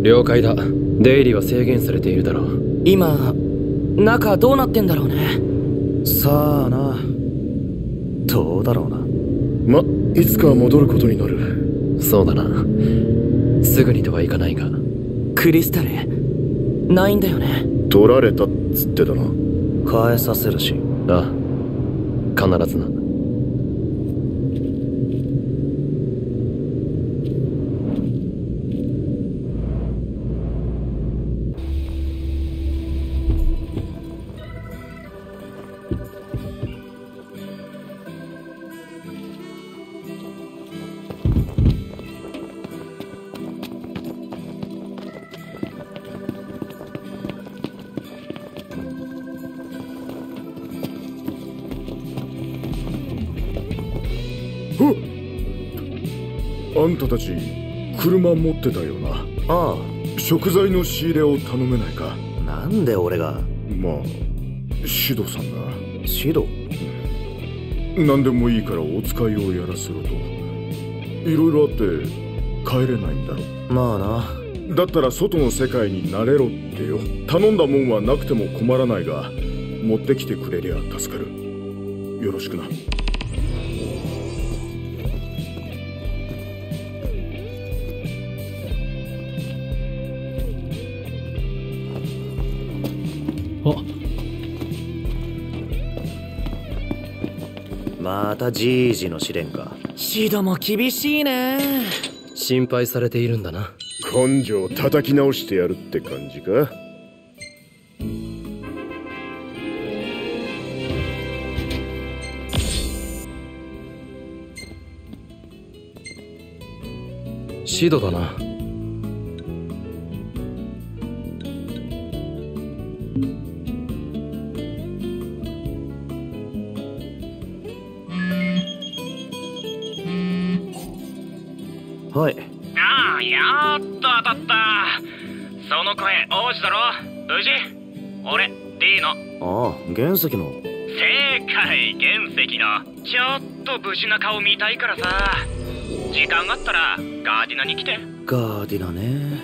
了解だ。出入りは制限されているだろう。今中どうなってんだろうね。さあな、どうだろうな。ま、いつか戻ることになる。そうだな、すぐにとはいかないが。クリスタルないんだよね。取られたっつってだな。返させるし。ああ、必ずな。あんたたち車持ってたよな。ああ、食材の仕入れを頼めないか。なんで俺が。まあシドさんが。シド、うん、何でもいいからお使いをやらせろと。いろいろあって帰れないんだろ。まあな。だったら外の世界に慣れろってよ。頼んだもんはなくても困らないが持ってきてくれりゃ助かる。よろしくな。またじいじの試練か。シドも厳しいね。心配されているんだな。根性を叩き直してやるって感じか。シドだな。はい。ああ、やっと当たった。その声王子だろ。無事？俺 D の。ああ、原石の。正解、原石の。ちょっと無事な顔見たいからさ、時間があったらガーディナに来て。ガーディナね。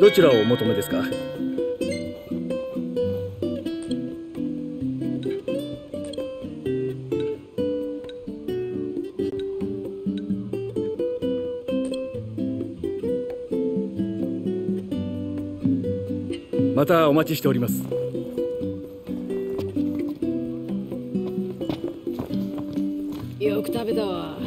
どちらをお求めですか？またお待ちしております。よく食べたわ。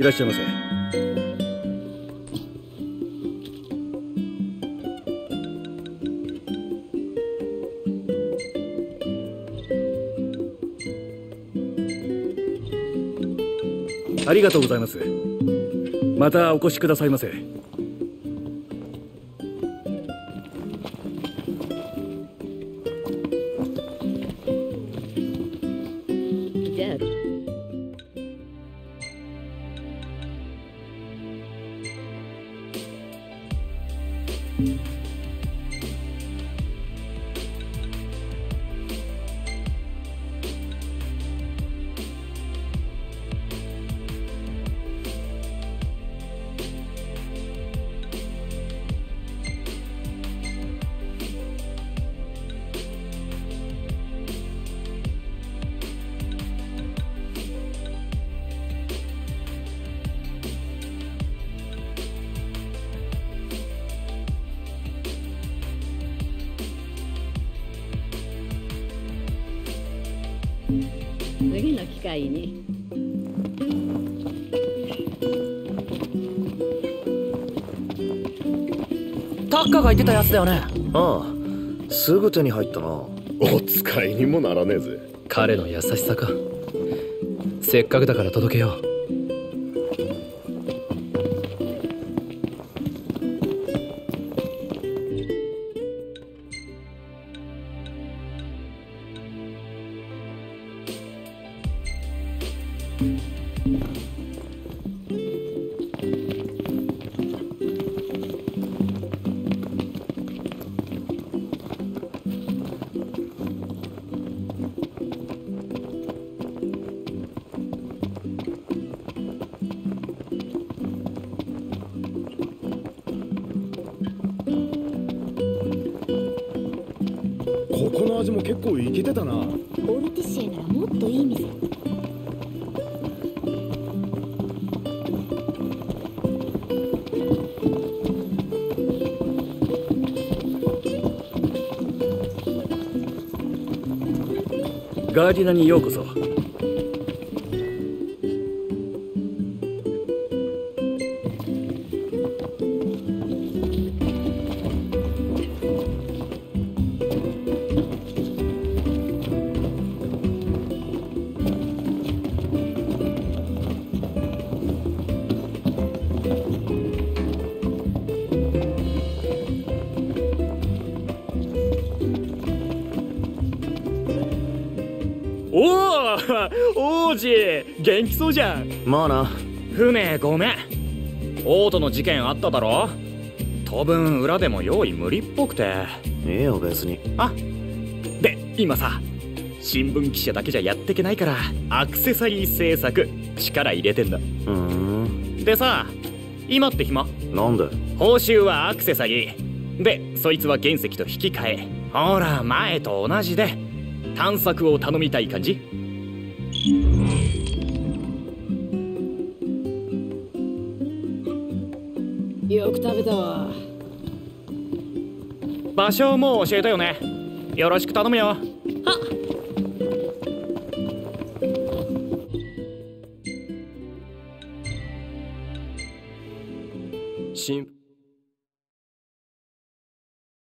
いらっしゃいませ。ありがとうございます。またお越しくださいませ。次の機会に。タッカが言ってたやつだよね。ああ、すぐ手に入ったな。お使いにもならねえぜ。彼の優しさか。せっかくだから届けよう。この味も結構イケてたな。オルティシエならもっといい店。ガーディナにようこそ。王子元気そうじゃん。まあな。船ごめん。オートの事件あっただろ。当分裏でも用意無理っぽくて。ええよ別に。あで今さ、新聞記者だけじゃやってけないからアクセサリー制作力入れてんだ。ふんでさ、今って暇なんで？報酬はアクセサリーで、そいつは原石と引き換え。ほら前と同じで探索を頼みたい感じ。よく食べたわ。場所をもう教えたよね。よろしく頼むよ。あっ、新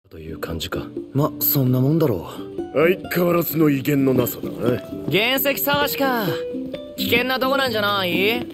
という感じか。ま、そんなもんだろう。相変わらずの威厳のなさだな。原石探しか。危険なとこなんじゃない？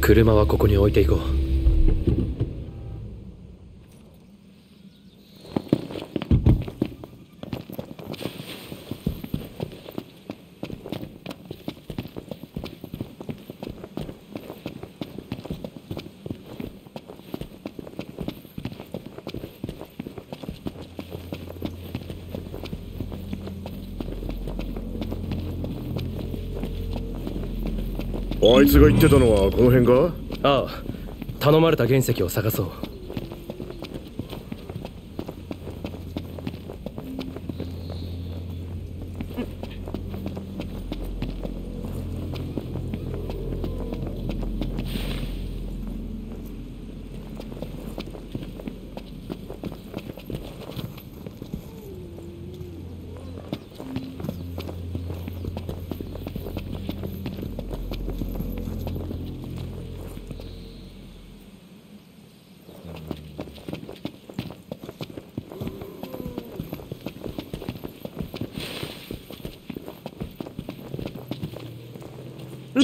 車はここに置いていこう。あいつが言ってたのはこの辺か？ああ、頼まれた原石を探そう。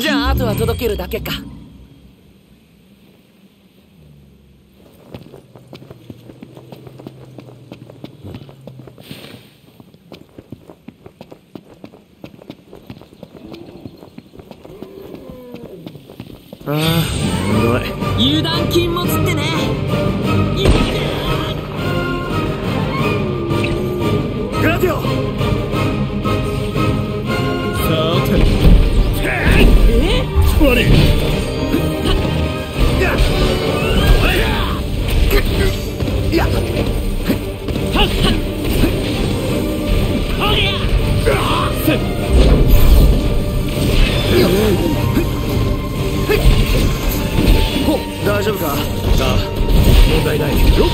じゃあ、あとは届けるだけか。ああ、すごい。油断禁物ってね。グラディオ。さて。ええ。悪い。大丈夫か？ああ、問題ないよっ。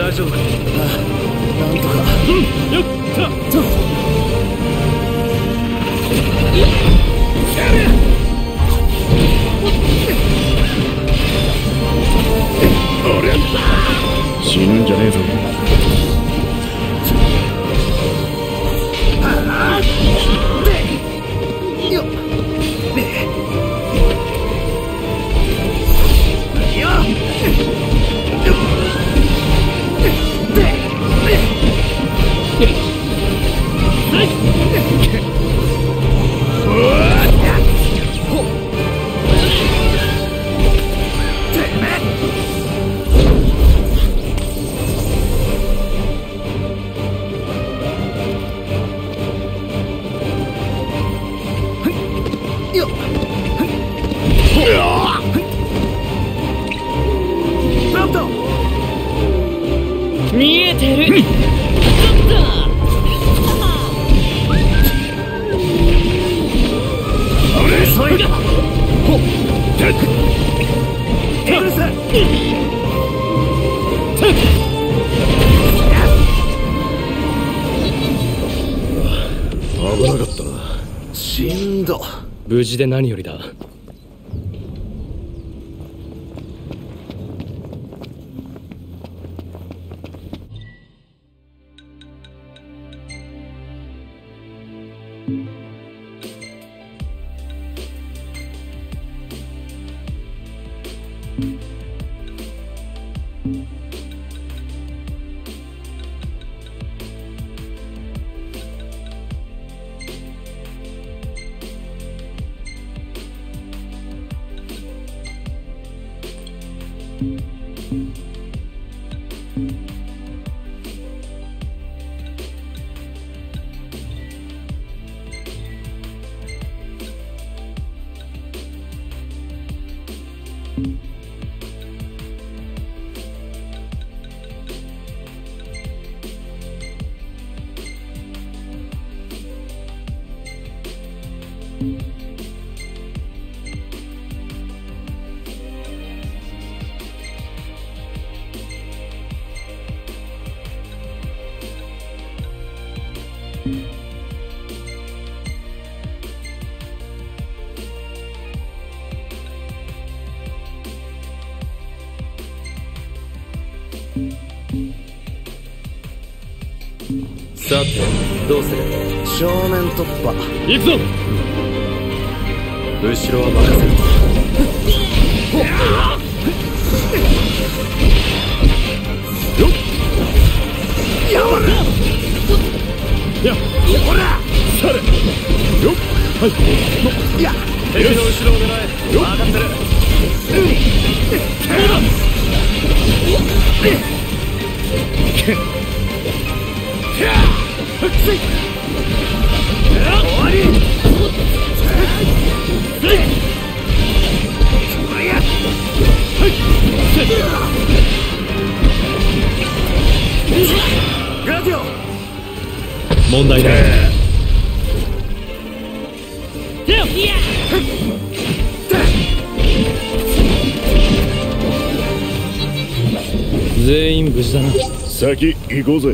大丈夫か？ああ、なんとか。うん、やった。あれ、死ぬんじゃねえぞ。ああ、で、よ、で、よ。見えてる。危なかったな。しんど。無事で何よりだ。さて、どうする？正面突破。行くぞ。後ろは任せる。よっ、やばいや、ほらそれよっ、はいや、敵の後ろを狙え。分かってる。けっ終わり。問題ない。全員無事だな。先行こうぜ。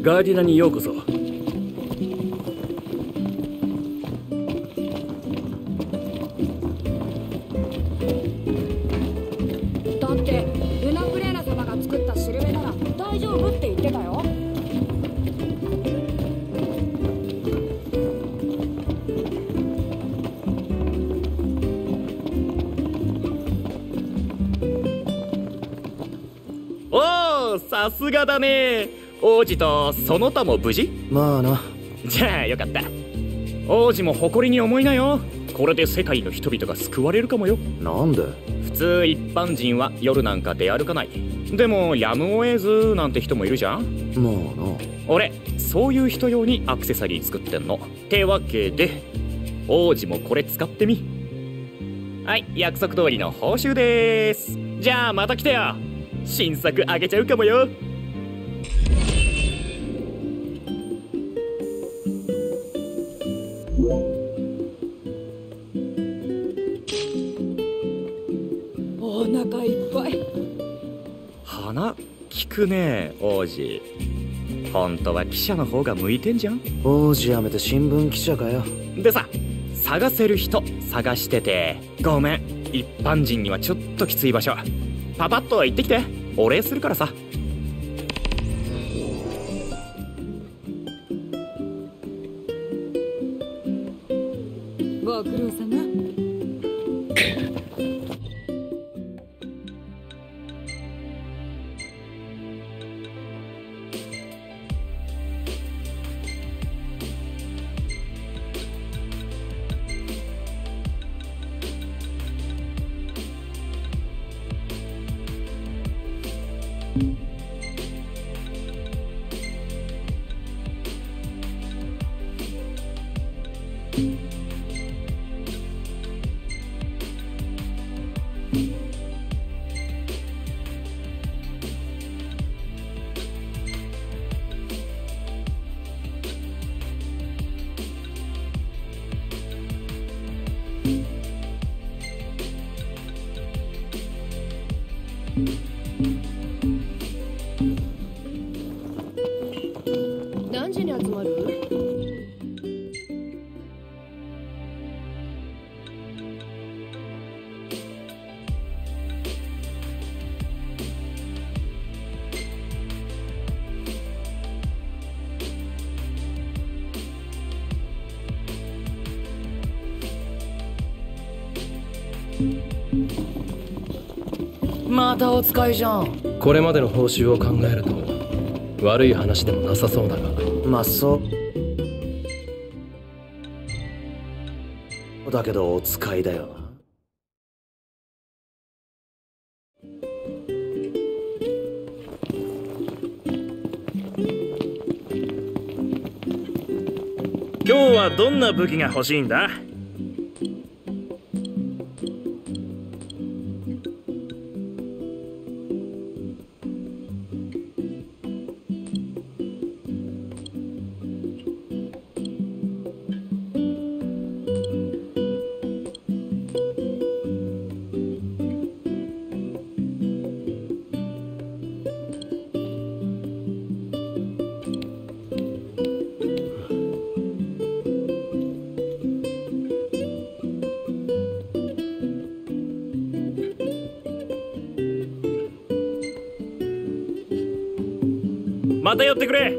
ガーディナにようこそ。だってルナ・プレーナ様が作ったシルベなら大丈夫って言ってたよ。おお、さすがだね。王子とその他も無事？まあな。じゃあよかった。王子も誇りに思いなよ。これで世界の人々が救われるかもよ。なんで？普通一般人は夜なんか出歩かない。でもやむを得ずなんて人もいるじゃん。まあな。俺そういう人用にアクセサリー作ってんの。てわけで王子もこれ使ってみ。はい、約束通りの報酬です。じゃあまた来てよ。新作あげちゃうかもよ。お腹いっぱい。花聞くね王子。本当は記者の方が向いてんじゃん。王子やめて新聞記者かよ。でさ、探せる人探してて。ごめん、一般人にはちょっときつい場所。パパッと行ってきて、お礼するからさ。ご苦労さま。何時に集まる？またお使いじゃん。これまでの報酬を考えると悪い話でもなさそうだが。まあそうだけどお使いだよ。今日はどんな武器が欲しいんだ？また寄ってくれ。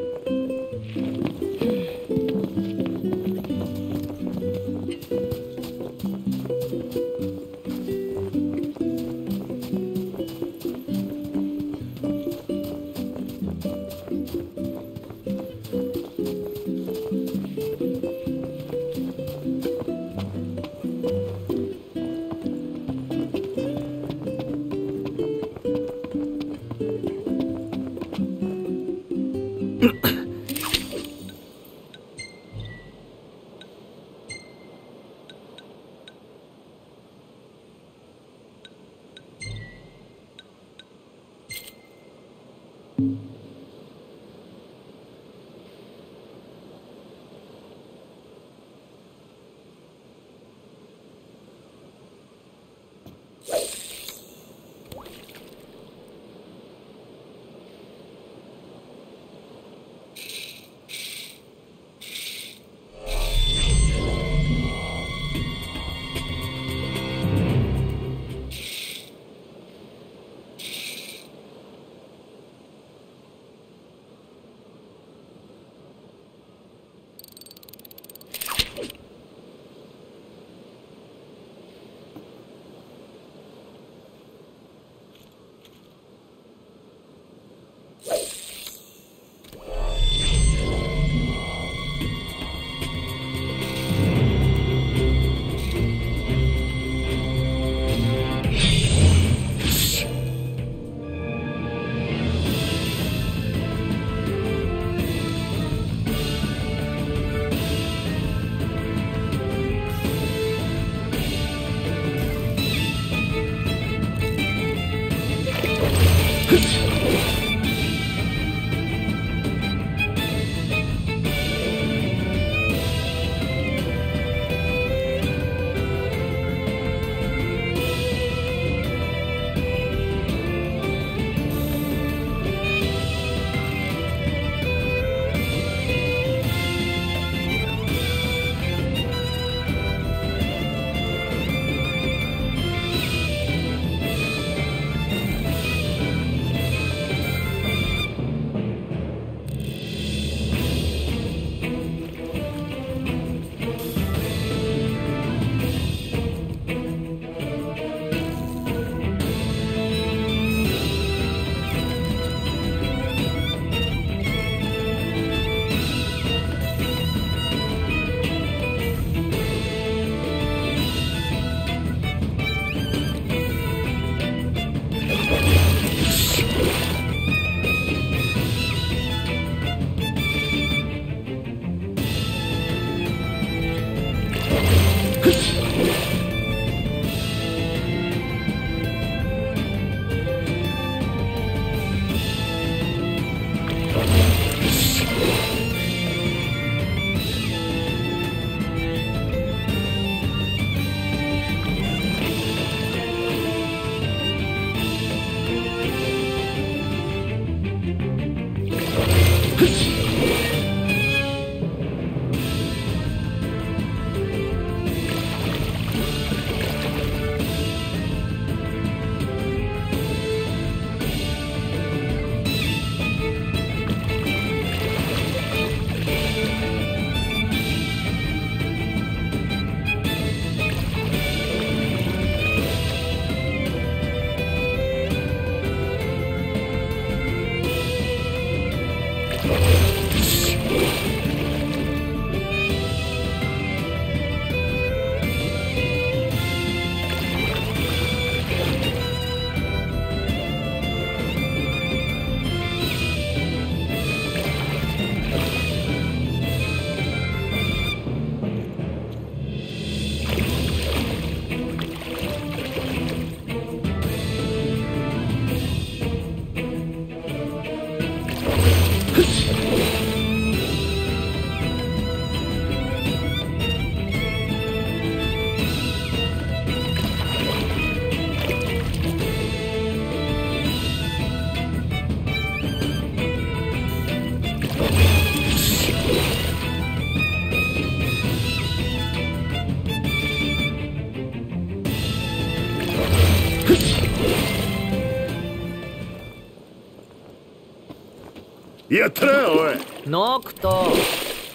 やったな、おい。ノクト、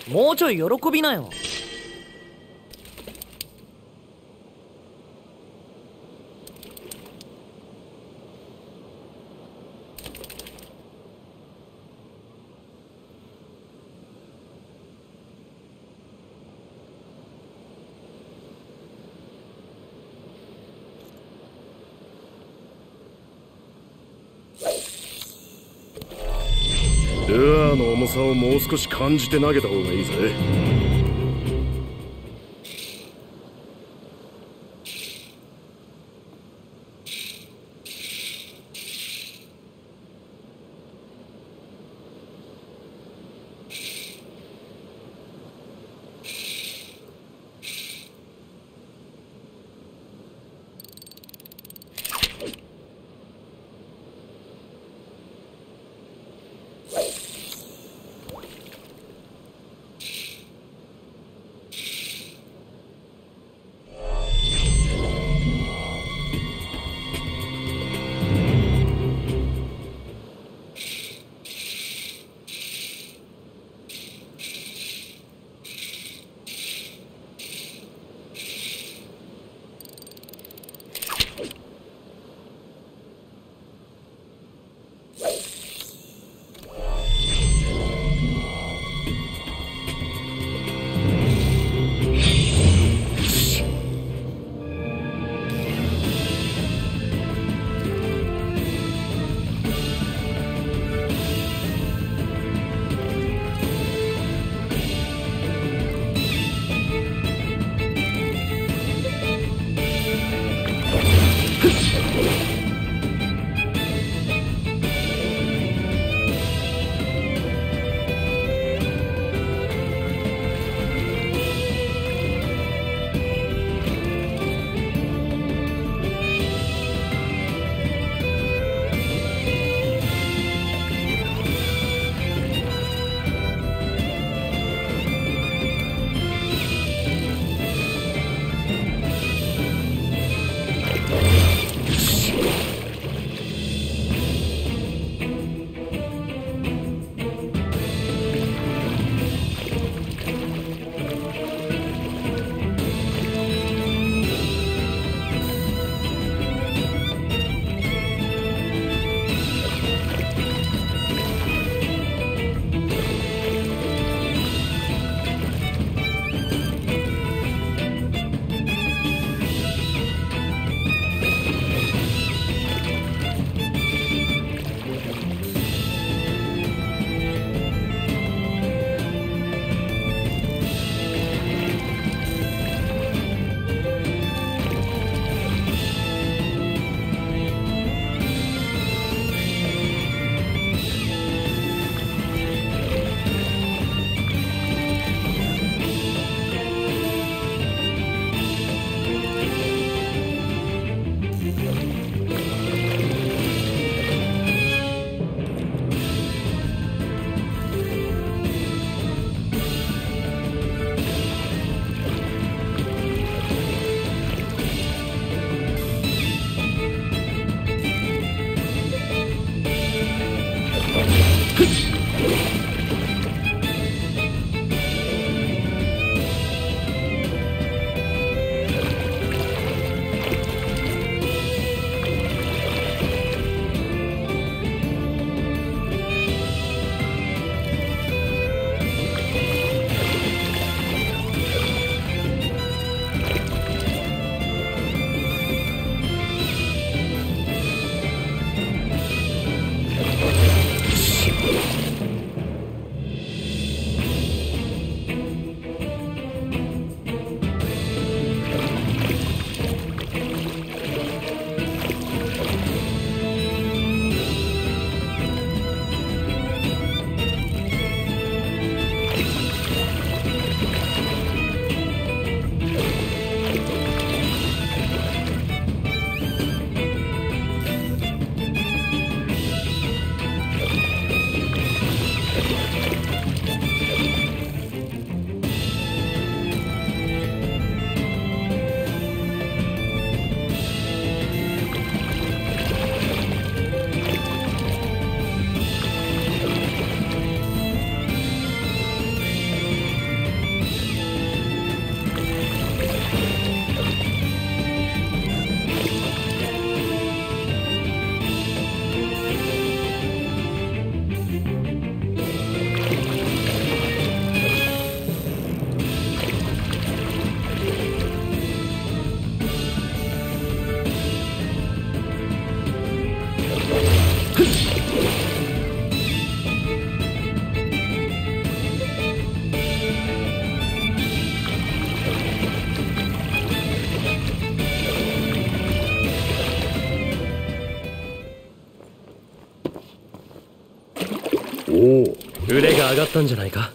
もうちょい喜びなよ。ルアーの重さをもう少し感じて投げた方がいいぜ。おお、腕が上がったんじゃないか。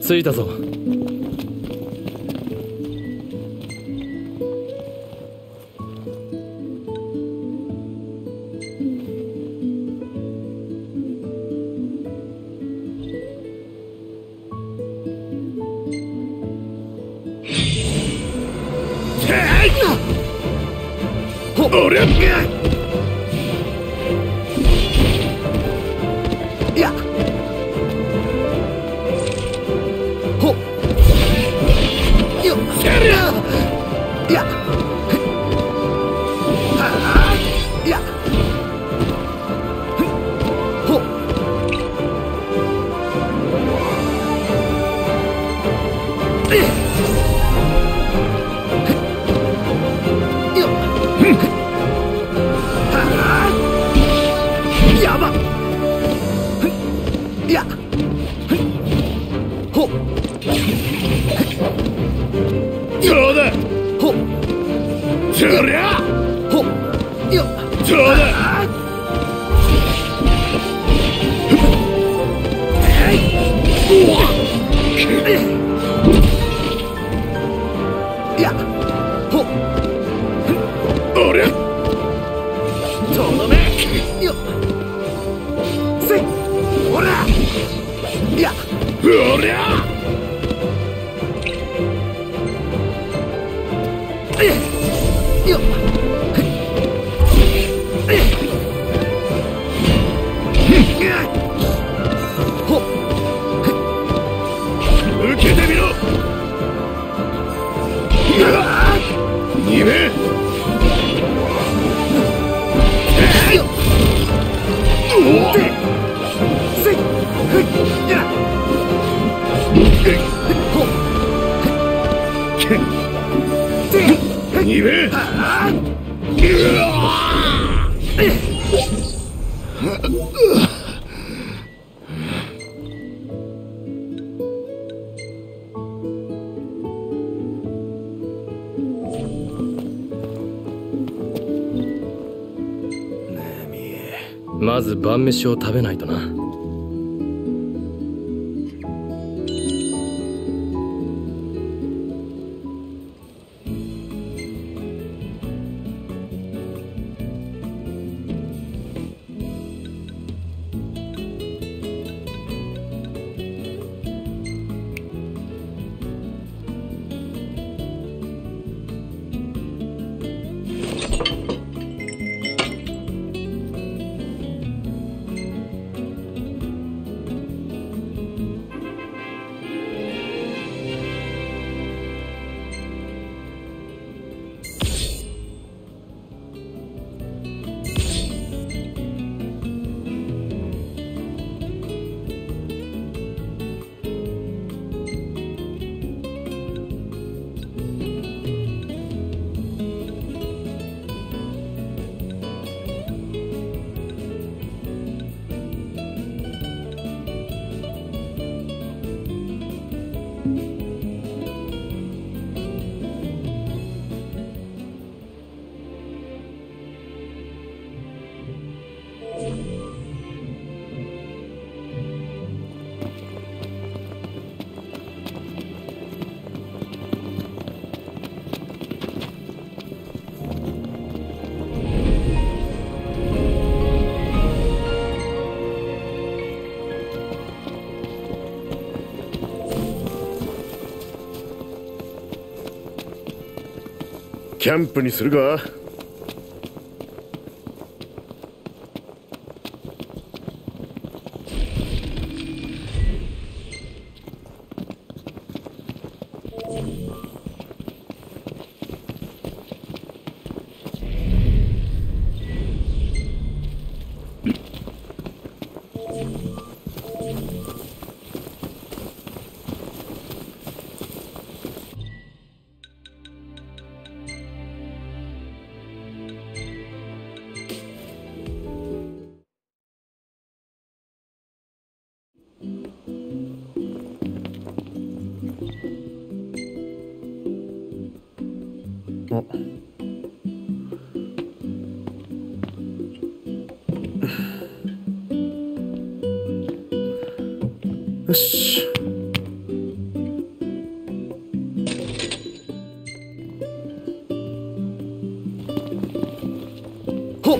着いたぞ。俺はまず晩飯を食べないとな。キャンプにするか？よし。ほっ。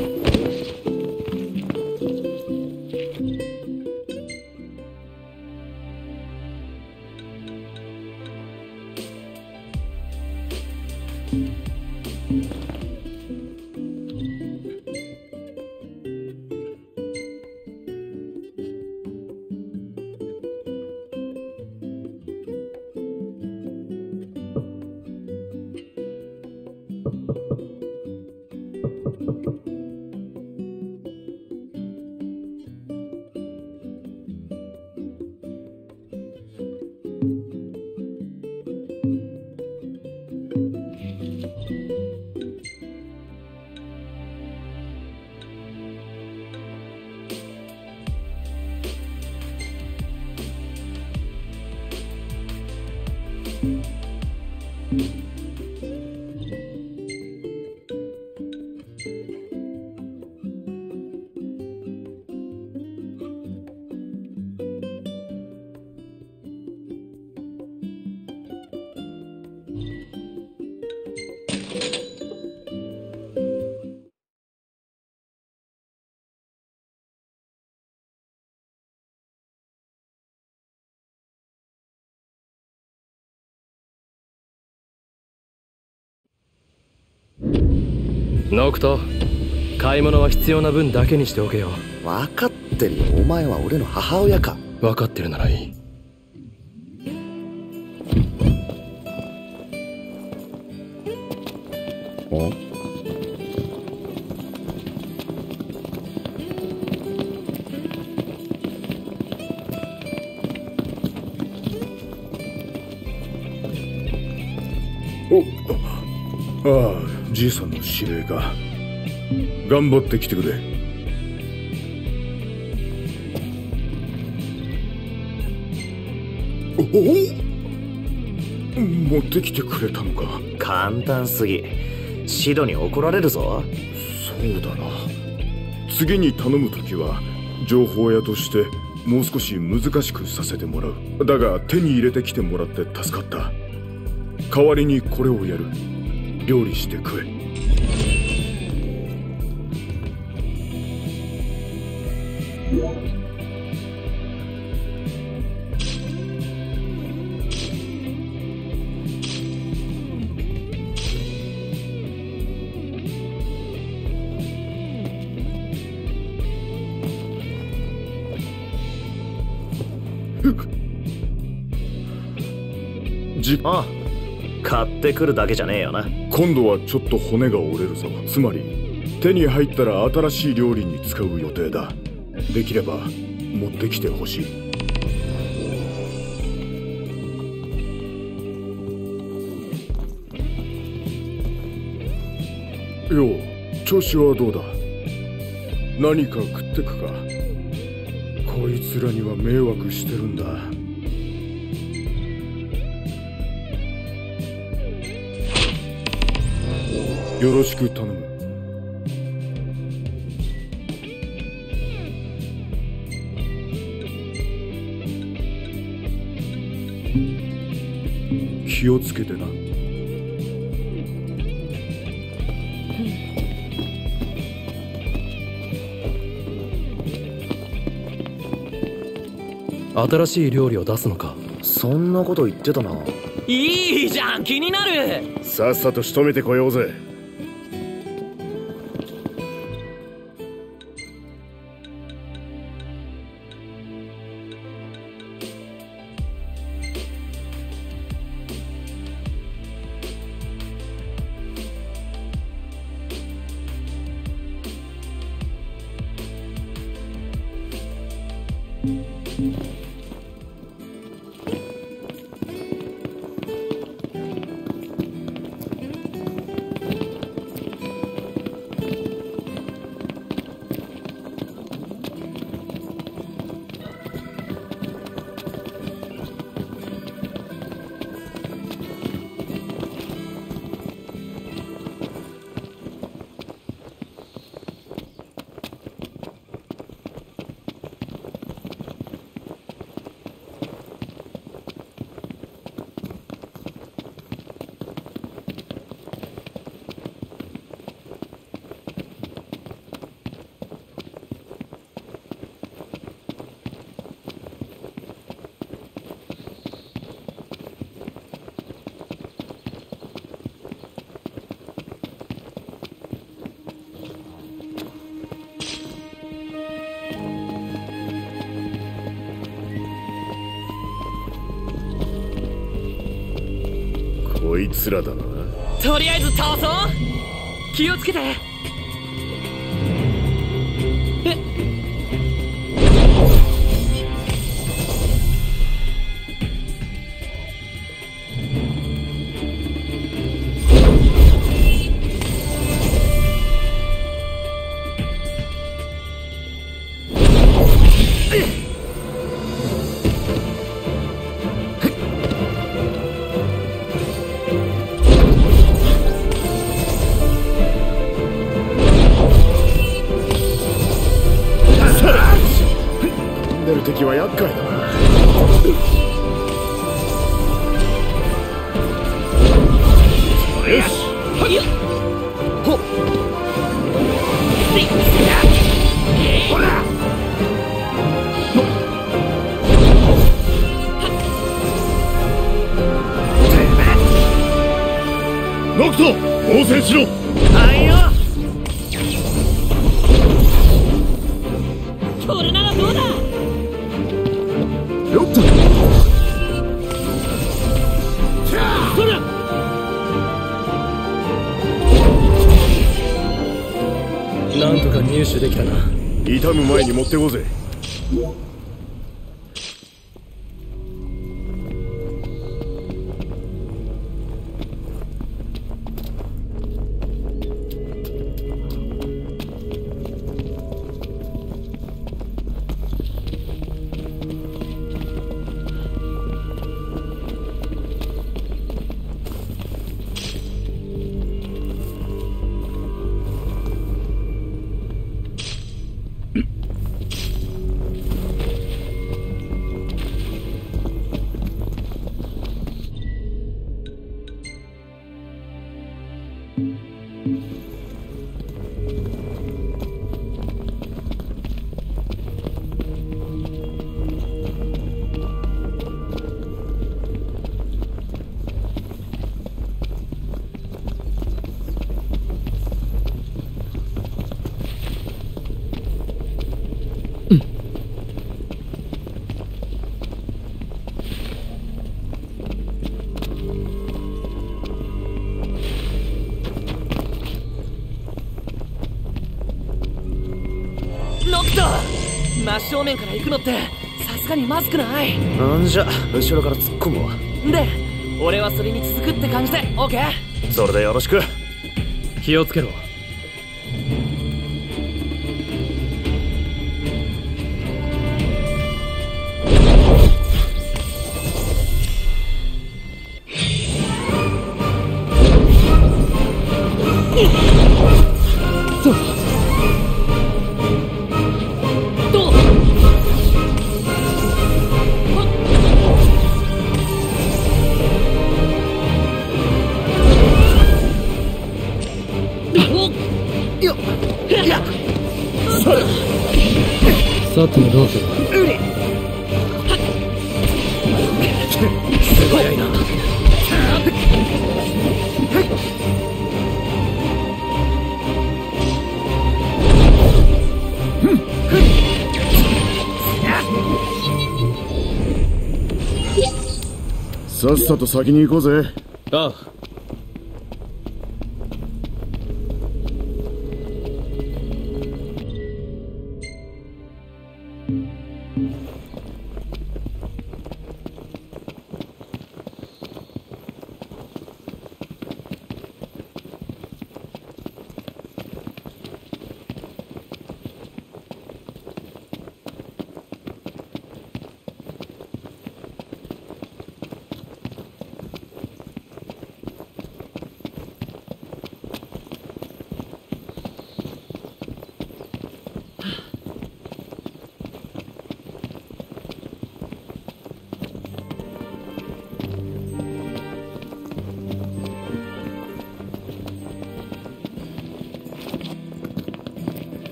ノクト、買い物は必要な分だけにしておけよ。分かってるよ。お前は俺の母親か。分かってるならいい。おああ、じいさんの指令か。頑張ってきてくれ。おお、持ってきてくれたのか。簡単すぎ。シドに怒られるぞ。そうだな。次に頼む時は情報屋としてもう少し難しくさせてもらう。だが手に入れてきてもらって助かった。代わりにこれをやる。料理して食え。じああ、買ってくるだけじゃねえよな。今度はちょっと骨が折れるぞ。つまり手に入ったら新しい料理に使う予定だ。できれば持ってきてほしい。よう、調子はどうだ。何か食ってくか。こいつらには迷惑してるんだ。よろしく頼む。気をつけてな。新しい料理を出すのか。そんなこと言ってたな。いいじゃん、気になる。さっさと仕留めてこようぜ。こいつらだな。とりあえず倒そう。気をつけて。えっ、敵は厄介だな。よし。ノクト、応戦しろ。はいよ。これならどうだ。なんとか入手できたな。痛む前に持ってこうぜ。真正面から行くのってさすがにまずくない？なんじゃ、後ろから突っ込むわ。で俺はそれに続くって感じで OK。 それでよろしく。気をつけろ。さてどうする？うれっ！さっさと先に行こうぜ。ああ。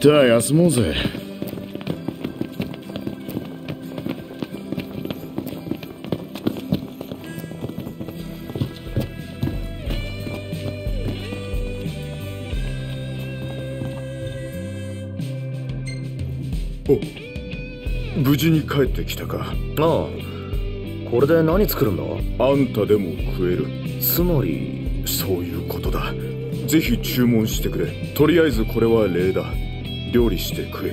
じゃあ休もうぜ。お、無事に帰ってきたか。ああ、これで何作るんだ？あんたでも食える。つまりそういうことだ。ぜひ注文してくれ。とりあえずこれは礼だ。料理してくれ。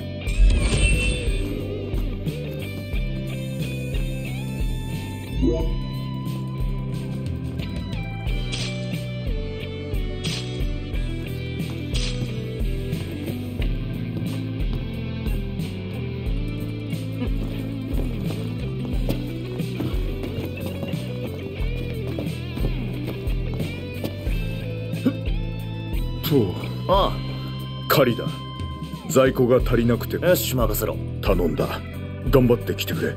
ああ、狩りだ。在庫が足りなくて。よし、任せろ。頼んだ。頑張ってきてくれ。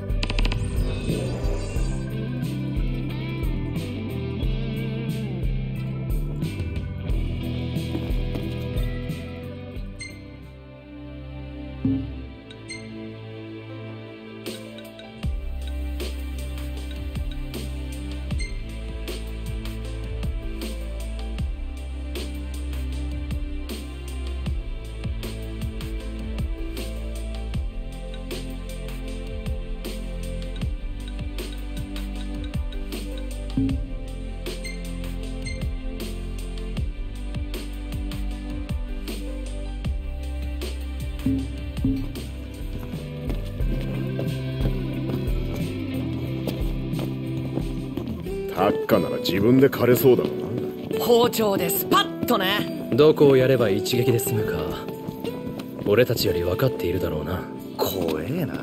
ハッカなら自分で枯れそうだな。包丁でスパッとね。どこをやれば一撃で済むか俺たちより分かっているだろうな。怖えな。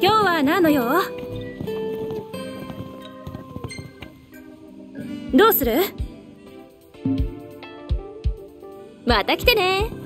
今日は何の用？どうする？また来てね。